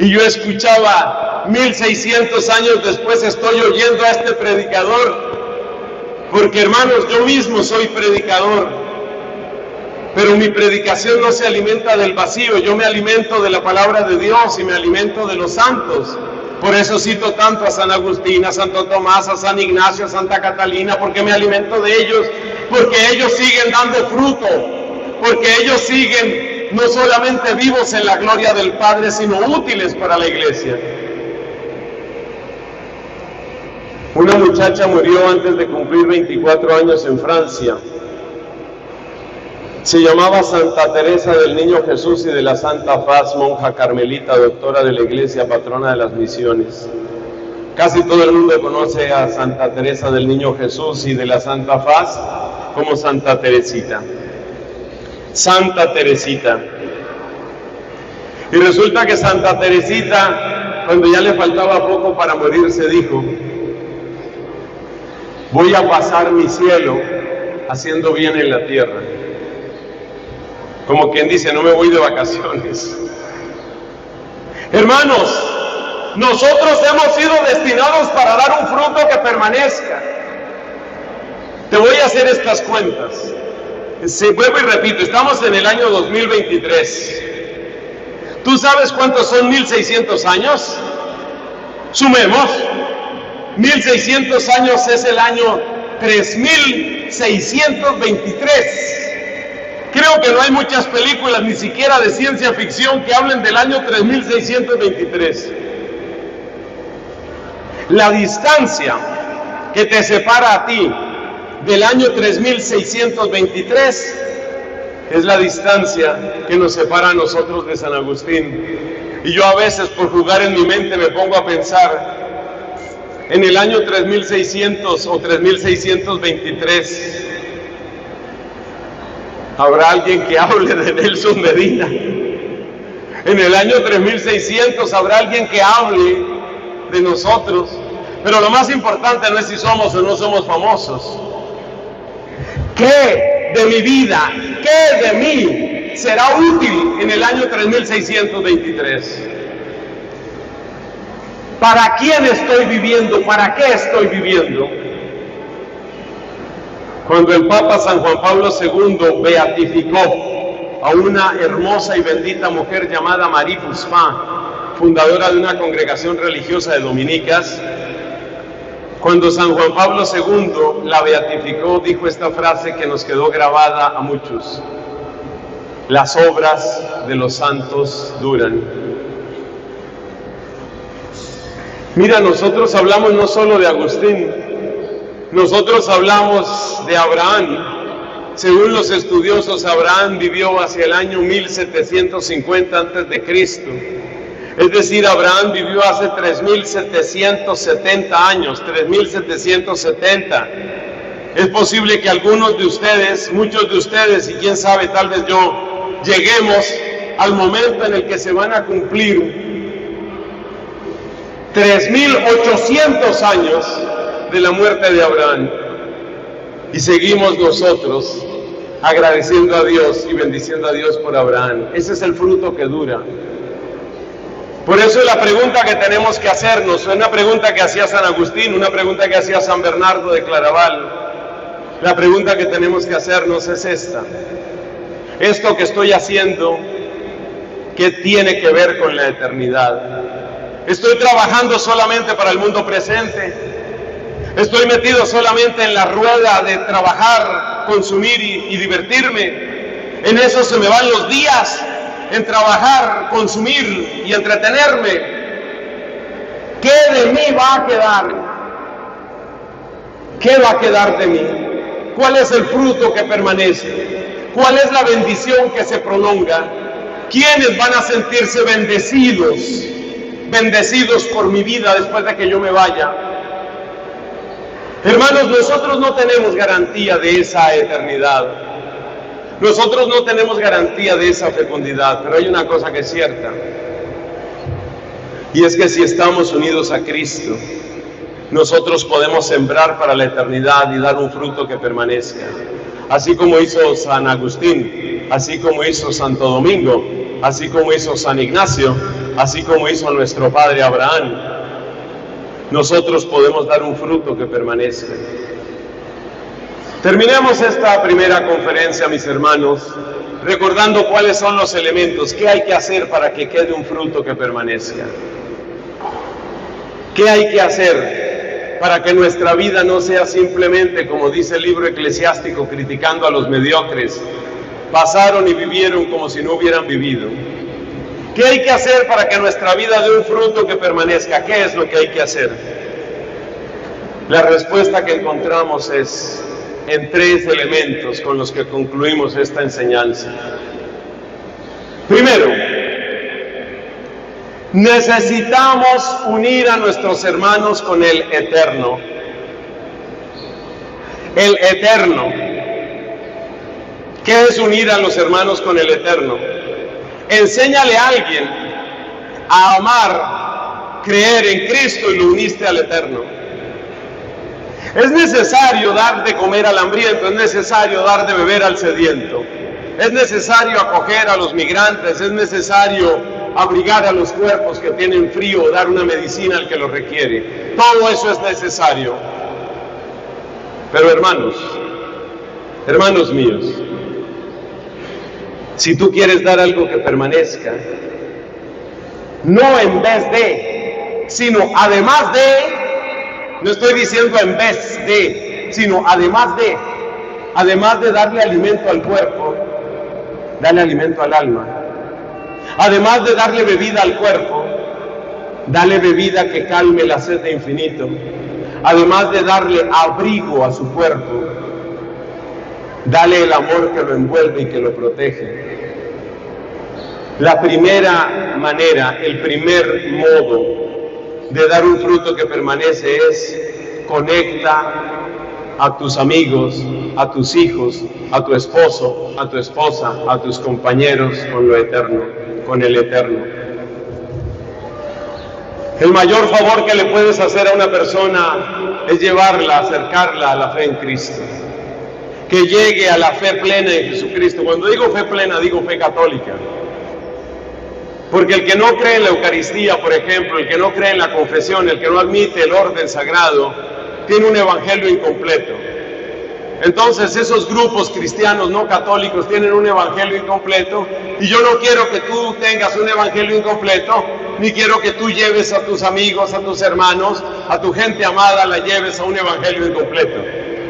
Y yo escuchaba, 1600 años después estoy oyendo a este predicador, porque hermanos, yo mismo soy predicador, pero mi predicación no se alimenta del vacío, yo me alimento de la palabra de Dios y me alimento de los santos. Por eso cito tanto a San Agustín, a Santo Tomás, a San Ignacio, a Santa Catalina, porque me alimento de ellos porque ellos siguen dando fruto, porque ellos siguen no solamente vivos en la gloria del Padre, sino útiles para la iglesia. Una muchacha murió antes de cumplir 24 años en Francia. Se llamaba Santa Teresa del Niño Jesús y de la Santa Faz, monja carmelita, doctora de la Iglesia, patrona de las misiones. Casi todo el mundo conoce a Santa Teresa del Niño Jesús y de la Santa Faz como Santa Teresita. Santa Teresita. Y resulta que Santa Teresita, cuando ya le faltaba poco para morirse, dijo: voy a pasar mi cielo haciendo bien en la tierra. Como quien dice, no me voy de vacaciones. Hermanos, nosotros hemos sido destinados para dar un fruto que permanezca. Te voy a hacer estas cuentas. Vuelvo y repito, estamos en el año 2023. ¿Tú sabes cuántos son 1600 años? Sumemos. 1600 años es el año 3623. Creo que no hay muchas películas, ni siquiera de ciencia ficción, que hablen del año 3623. La distancia que te separa a ti del año 3623 es la distancia que nos separa a nosotros de San Agustín. Y yo a veces, por jugar en mi mente, me pongo a pensar en el año 3600 o 3623. ¿Habrá alguien que hable de Nelson Medina? En el año 3600 habrá alguien que hable de nosotros. Pero lo más importante no es si somos o no somos famosos. ¿Qué de mi vida, qué de mí será útil en el año 3623? ¿Para quién estoy viviendo? ¿Para qué estoy viviendo? Cuando el Papa San Juan Pablo II beatificó a una hermosa y bendita mujer llamada Marie Puspa, fundadora de una congregación religiosa de dominicas, cuando San Juan Pablo II la beatificó, dijo esta frase que nos quedó grabada a muchos: las obras de los santos duran. Mira, nosotros hablamos no solo de Agustín, nosotros hablamos de Abraham. Según los estudiosos, Abraham vivió hacia el año 1750 a.C. Es decir, Abraham vivió hace 3.770 años, 3.770. Es posible que algunos de ustedes, muchos de ustedes, y quién sabe, tal vez yo, lleguemos al momento en el que se van a cumplir 3.800 años de la muerte de Abraham, y seguimos nosotros agradeciendo a Dios y bendiciendo a Dios por Abraham. Ese es el fruto que dura. Por eso la pregunta que tenemos que hacernos, una pregunta que hacía San Agustín, una pregunta que hacía San Bernardo de Claraval, la pregunta que tenemos que hacernos es esta: ¿esto que estoy haciendo, qué tiene que ver con la eternidad? ¿Estoy trabajando solamente para el mundo presente? ¿Estoy metido solamente en la rueda de trabajar, consumir y divertirme? ¿En eso se me van los días? ¿En trabajar, consumir y entretenerme? ¿Qué de mí va a quedar? ¿Qué va a quedar de mí? ¿Cuál es el fruto que permanece? ¿Cuál es la bendición que se prolonga? ¿Quiénes van a sentirse bendecidos? Bendecidos por mi vida después de que yo me vaya. Hermanos, nosotros no tenemos garantía de esa eternidad. Nosotros no tenemos garantía de esa fecundidad. Pero hay una cosa que es cierta. Y es que si estamos unidos a Cristo, nosotros podemos sembrar para la eternidad y dar un fruto que permanezca. Así como hizo San Agustín, así como hizo Santo Domingo, así como hizo San Ignacio, así como hizo nuestro padre Abraham, nosotros podemos dar un fruto que permanezca. Terminemos esta primera conferencia, mis hermanos, recordando cuáles son los elementos, qué hay que hacer para que quede un fruto que permanezca. ¿Qué hay que hacer para que nuestra vida no sea simplemente, como dice el libro eclesiástico, criticando a los mediocres. Pasaron y vivieron como si no hubieran vivido. ¿Qué hay que hacer para que nuestra vida dé un fruto que permanezca? ¿Qué es lo que hay que hacer? La respuesta que encontramos es en tres elementos con los que concluimos esta enseñanza. Primero, necesitamos unir a nuestros hermanos con el Eterno. El Eterno. ¿Qué es unir a los hermanos con el Eterno? Enséñale a alguien a amar, creer en Cristo y lo uniste al Eterno. Es necesario dar de comer al hambriento, es necesario dar de beber al sediento, es necesario acoger a los migrantes, es necesario abrigar a los cuerpos que tienen frío o dar una medicina al que lo requiere. Todo eso es necesario. Pero hermanos, hermanos míos, si tú quieres dar algo que permanezca, no en vez de, sino además de, no estoy diciendo en vez de, sino además de darle alimento al cuerpo, dale alimento al alma. Además de darle bebida al cuerpo, dale bebida que calme la sed de infinito. Además de darle abrigo a su cuerpo, dale el amor que lo envuelve y que lo protege. La primera manera, el primer modo de dar un fruto que permanece es: conecta a tus amigos, a tus hijos, a tu esposo, a tu esposa, a tus compañeros con lo eterno, con el Eterno. El mayor favor que le puedes hacer a una persona es llevarla, acercarla a la fe en Cristo. Que llegue a la fe plena en Jesucristo. Cuando digo fe plena, digo fe católica. Porque el que no cree en la Eucaristía, por ejemplo, el que no cree en la confesión, el que no admite el orden sagrado, tiene un evangelio incompleto. Entonces esos grupos cristianos no católicos tienen un evangelio incompleto, y yo no quiero que tú tengas un evangelio incompleto, ni quiero que tú lleves a tus amigos, a tus hermanos, a tu gente amada, la lleves a un evangelio incompleto.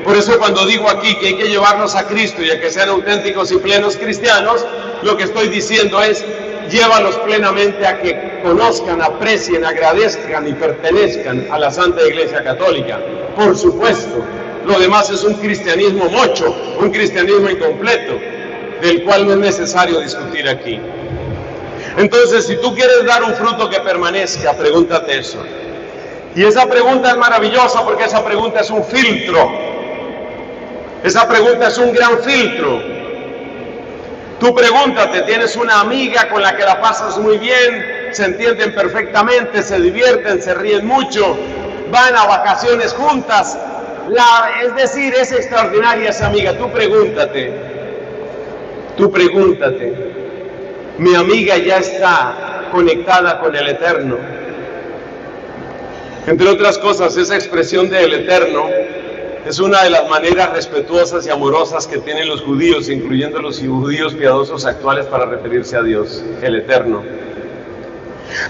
Por eso cuando digo aquí que hay que llevarnos a Cristo y a que sean auténticos y plenos cristianos, lo que estoy diciendo es: llévalos plenamente a que conozcan, aprecien, agradezcan y pertenezcan a la Santa Iglesia Católica. Por supuesto, lo demás es un cristianismo mocho, un cristianismo incompleto, del cual no es necesario discutir aquí. Entonces, si tú quieres dar un fruto que permanezca, pregúntate eso. Y esa pregunta es maravillosa, porque esa pregunta es un filtro. Esa pregunta es un gran filtro. Tú pregúntate, tienes una amiga con la que la pasas muy bien, se entienden perfectamente, se divierten, se ríen mucho, van a vacaciones juntas, es decir, es extraordinaria esa amiga. Tú pregúntate, mi amiga ya está conectada con el Eterno. Entre otras cosas, esa expresión del Eterno es una de las maneras respetuosas y amorosas que tienen los judíos, incluyendo los judíos piadosos actuales, para referirse a Dios, el Eterno.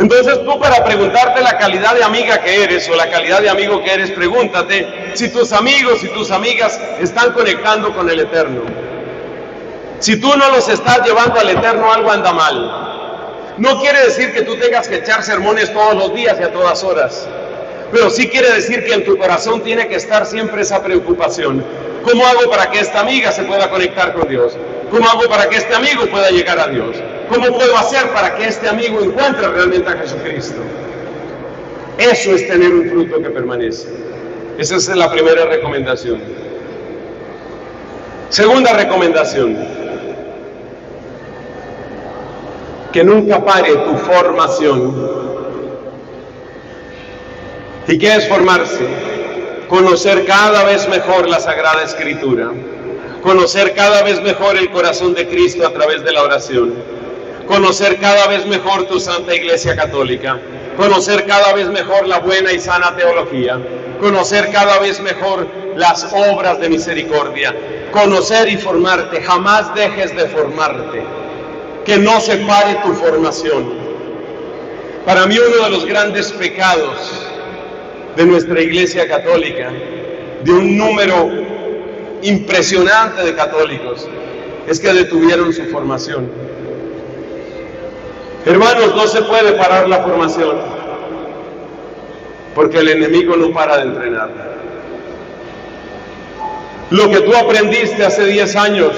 Entonces tú, para preguntarte la calidad de amiga que eres o la calidad de amigo que eres, pregúntate si tus amigos y tus amigas están conectando con el Eterno. Si tú no los estás llevando al Eterno, algo anda mal. No quiere decir que tú tengas que echar sermones todos los días y a todas horas, pero sí quiere decir que en tu corazón tiene que estar siempre esa preocupación. ¿Cómo hago para que esta amiga se pueda conectar con Dios? ¿Cómo hago para que este amigo pueda llegar a Dios? ¿Cómo puedo hacer para que este amigo encuentre realmente a Jesucristo? Eso es tener un fruto que permanece. Esa es la primera recomendación. Segunda recomendación: que nunca pare tu formación. ¿Y qué es formarse? Conocer cada vez mejor la Sagrada Escritura, conocer cada vez mejor el corazón de Cristo a través de la oración, conocer cada vez mejor tu Santa Iglesia Católica, conocer cada vez mejor la buena y sana teología, conocer cada vez mejor las obras de misericordia, conocer y formarte. Jamás dejes de formarte, que no se pare tu formación. Para mí, uno de los grandes pecados de nuestra Iglesia Católica, de un número impresionante de católicos, es que detuvieron su formación. Hermanos, no se puede parar la formación, porque el enemigo no para de entrenarla. Lo que tú aprendiste hace 10 años,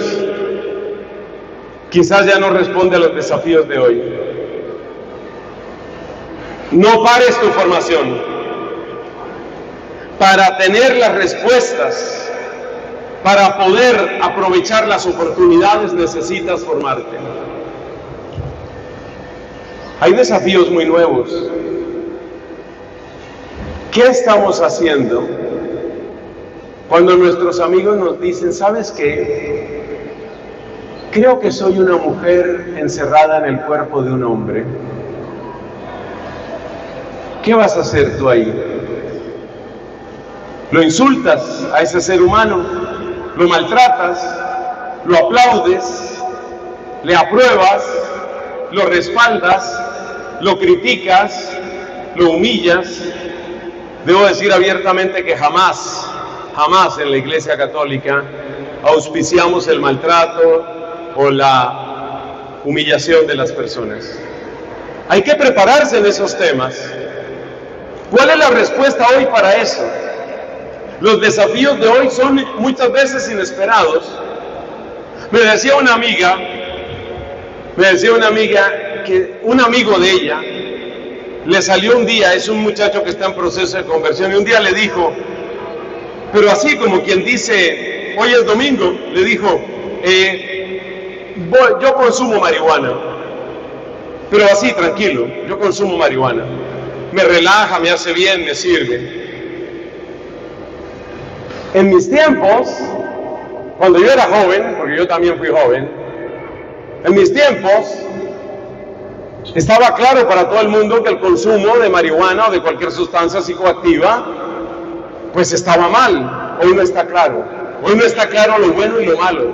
quizás ya no responde a los desafíos de hoy. No pares tu formación. Para tener las respuestas, para poder aprovechar las oportunidades, necesitas formarte. Hay desafíos muy nuevos. ¿Qué estamos haciendo cuando nuestros amigos nos dicen, ¿sabes qué? Creo que soy una mujer encerrada en el cuerpo de un hombre. ¿Qué vas a hacer tú ahí? ¿Lo insultas a ese ser humano? ¿Lo maltratas? ¿Lo aplaudes? ¿Le apruebas? ¿Lo respaldas? ¿Lo criticas? ¿Lo humillas? Debo decir abiertamente que jamás, jamás en la Iglesia Católica auspiciamos el maltrato o la humillación de las personas. Hay que prepararse en esos temas. ¿Cuál es la respuesta hoy para eso? Los desafíos de hoy son muchas veces inesperados. Me decía una amiga que un amigo de ella le salió un día, es un muchacho que está en proceso de conversión, y un día le dijo, pero así como quien dice, hoy es domingo, le dijo, yo consumo marihuana, pero así, tranquilo, yo consumo marihuana, me relaja, me hace bien, me sirve. En mis tiempos, cuando yo era joven, porque yo también fui joven, en mis tiempos estaba claro para todo el mundo que el consumo de marihuana o de cualquier sustancia psicoactiva pues estaba mal. Hoy no está claro. Hoy no está claro lo bueno y lo malo.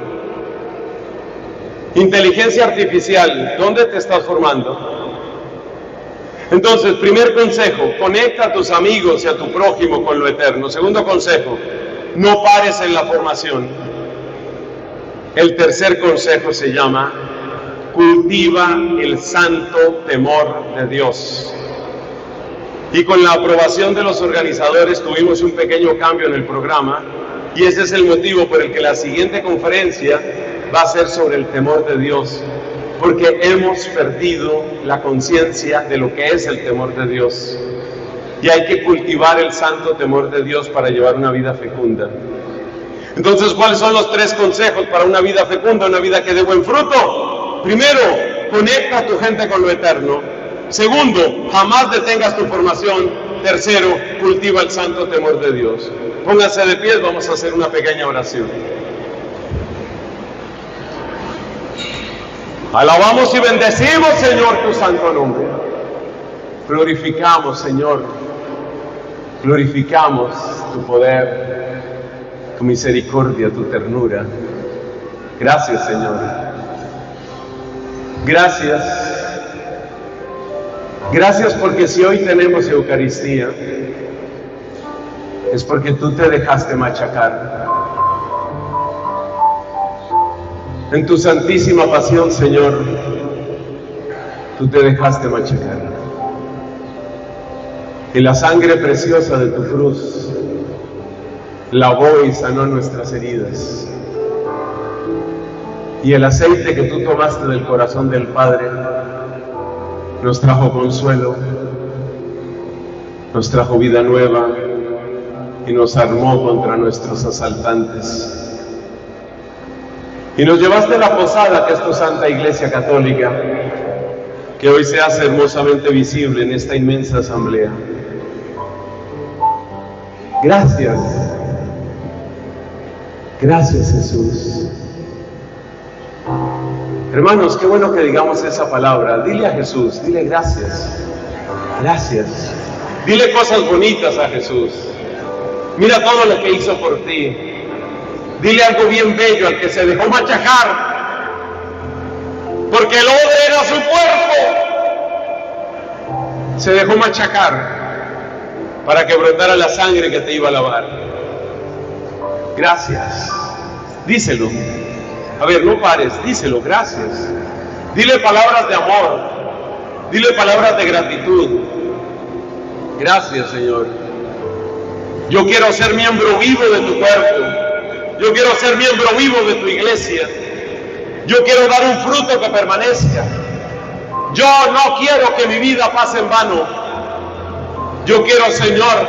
Inteligencia artificial, ¿dónde te estás formando? Entonces, primer consejo, conecta a tus amigos y a tu prójimo con lo eterno. Segundo consejo, no pares en la formación. El tercer consejo se llama, cultiva el santo temor de Dios. Y con la aprobación de los organizadores tuvimos un pequeño cambio en el programa, y ese es el motivo por el que la siguiente conferencia va a ser sobre el temor de Dios, porque hemos perdido la conciencia de lo que es el temor de Dios, y hay que cultivar el santo temor de Dios para llevar una vida fecunda. Entonces, ¿cuáles son los tres consejos para una vida fecunda, una vida que dé buen fruto? Primero, conecta a tu gente con lo eterno. Segundo, jamás detengas tu formación. Tercero, cultiva el santo temor de Dios. Pónganse de pie, vamos a hacer una pequeña oración. Alabamos y bendecimos, Señor, tu santo nombre. Glorificamos, Señor. Glorificamos tu poder, tu misericordia, tu ternura. Gracias, Señor. Gracias. Gracias porque si hoy tenemos Eucaristía, es porque tú te dejaste machacar. En tu santísima pasión, Señor, tú te dejaste machacar. Y la sangre preciosa de tu cruz lavó y sanó nuestras heridas. Y el aceite que tú tomaste del corazón del Padre nos trajo consuelo, nos trajo vida nueva y nos armó contra nuestros asaltantes. Y nos llevaste a la posada que es tu Santa Iglesia Católica, que hoy se hace hermosamente visible en esta inmensa asamblea. Gracias, gracias Jesús. Hermanos, qué bueno que digamos esa palabra. Dile a Jesús, dile gracias, gracias. Dile cosas bonitas a Jesús. Mira todo lo que hizo por ti. Dile algo bien bello al que se dejó machacar, porque el odre era su cuerpo. Se dejó machacar para que brotara la sangre que te iba a lavar. Gracias. Díselo. A ver, no pares, díselo, gracias. Dile palabras de amor. Dile palabras de gratitud. Gracias, Señor. Yo quiero ser miembro vivo de tu cuerpo. Yo quiero ser miembro vivo de tu iglesia. Yo quiero dar un fruto que permanezca. Yo no quiero que mi vida pase en vano. Yo quiero, Señor,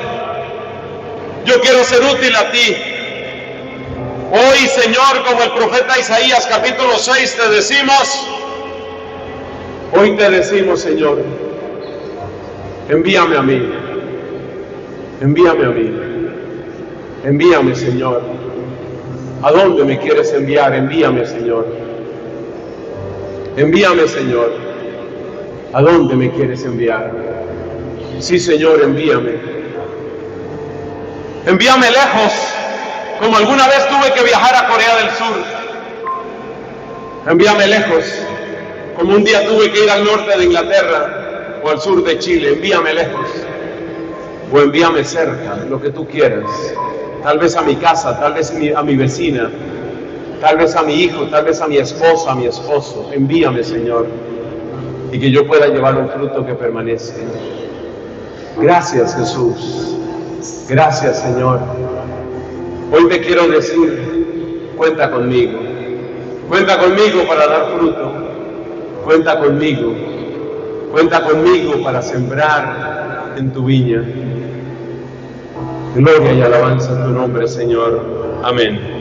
yo quiero ser útil a ti. Hoy, Señor, como el profeta Isaías, capítulo 6, te decimos, hoy te decimos, Señor, envíame a mí. Envíame a mí. Envíame, Señor. ¿A dónde me quieres enviar? Envíame, Señor. Envíame, Señor. ¿A dónde me quieres enviar? Sí, Señor, envíame. Envíame lejos, como alguna vez tuve que viajar a Corea del Sur. Envíame lejos, como un día tuve que ir al norte de Inglaterra o al sur de Chile. Envíame lejos. O envíame cerca, lo que tú quieras. Tal vez a mi casa, tal vez a mi vecina, tal vez a mi hijo, tal vez a mi esposa, a mi esposo. Envíame, Señor, y que yo pueda llevar un fruto que permanezca. Gracias, Jesús. Gracias, Señor. Hoy te quiero decir, cuenta conmigo. Cuenta conmigo para dar fruto. Cuenta conmigo. Cuenta conmigo para sembrar en tu viña. Gloria y alabanza a tu nombre, Señor. Amén.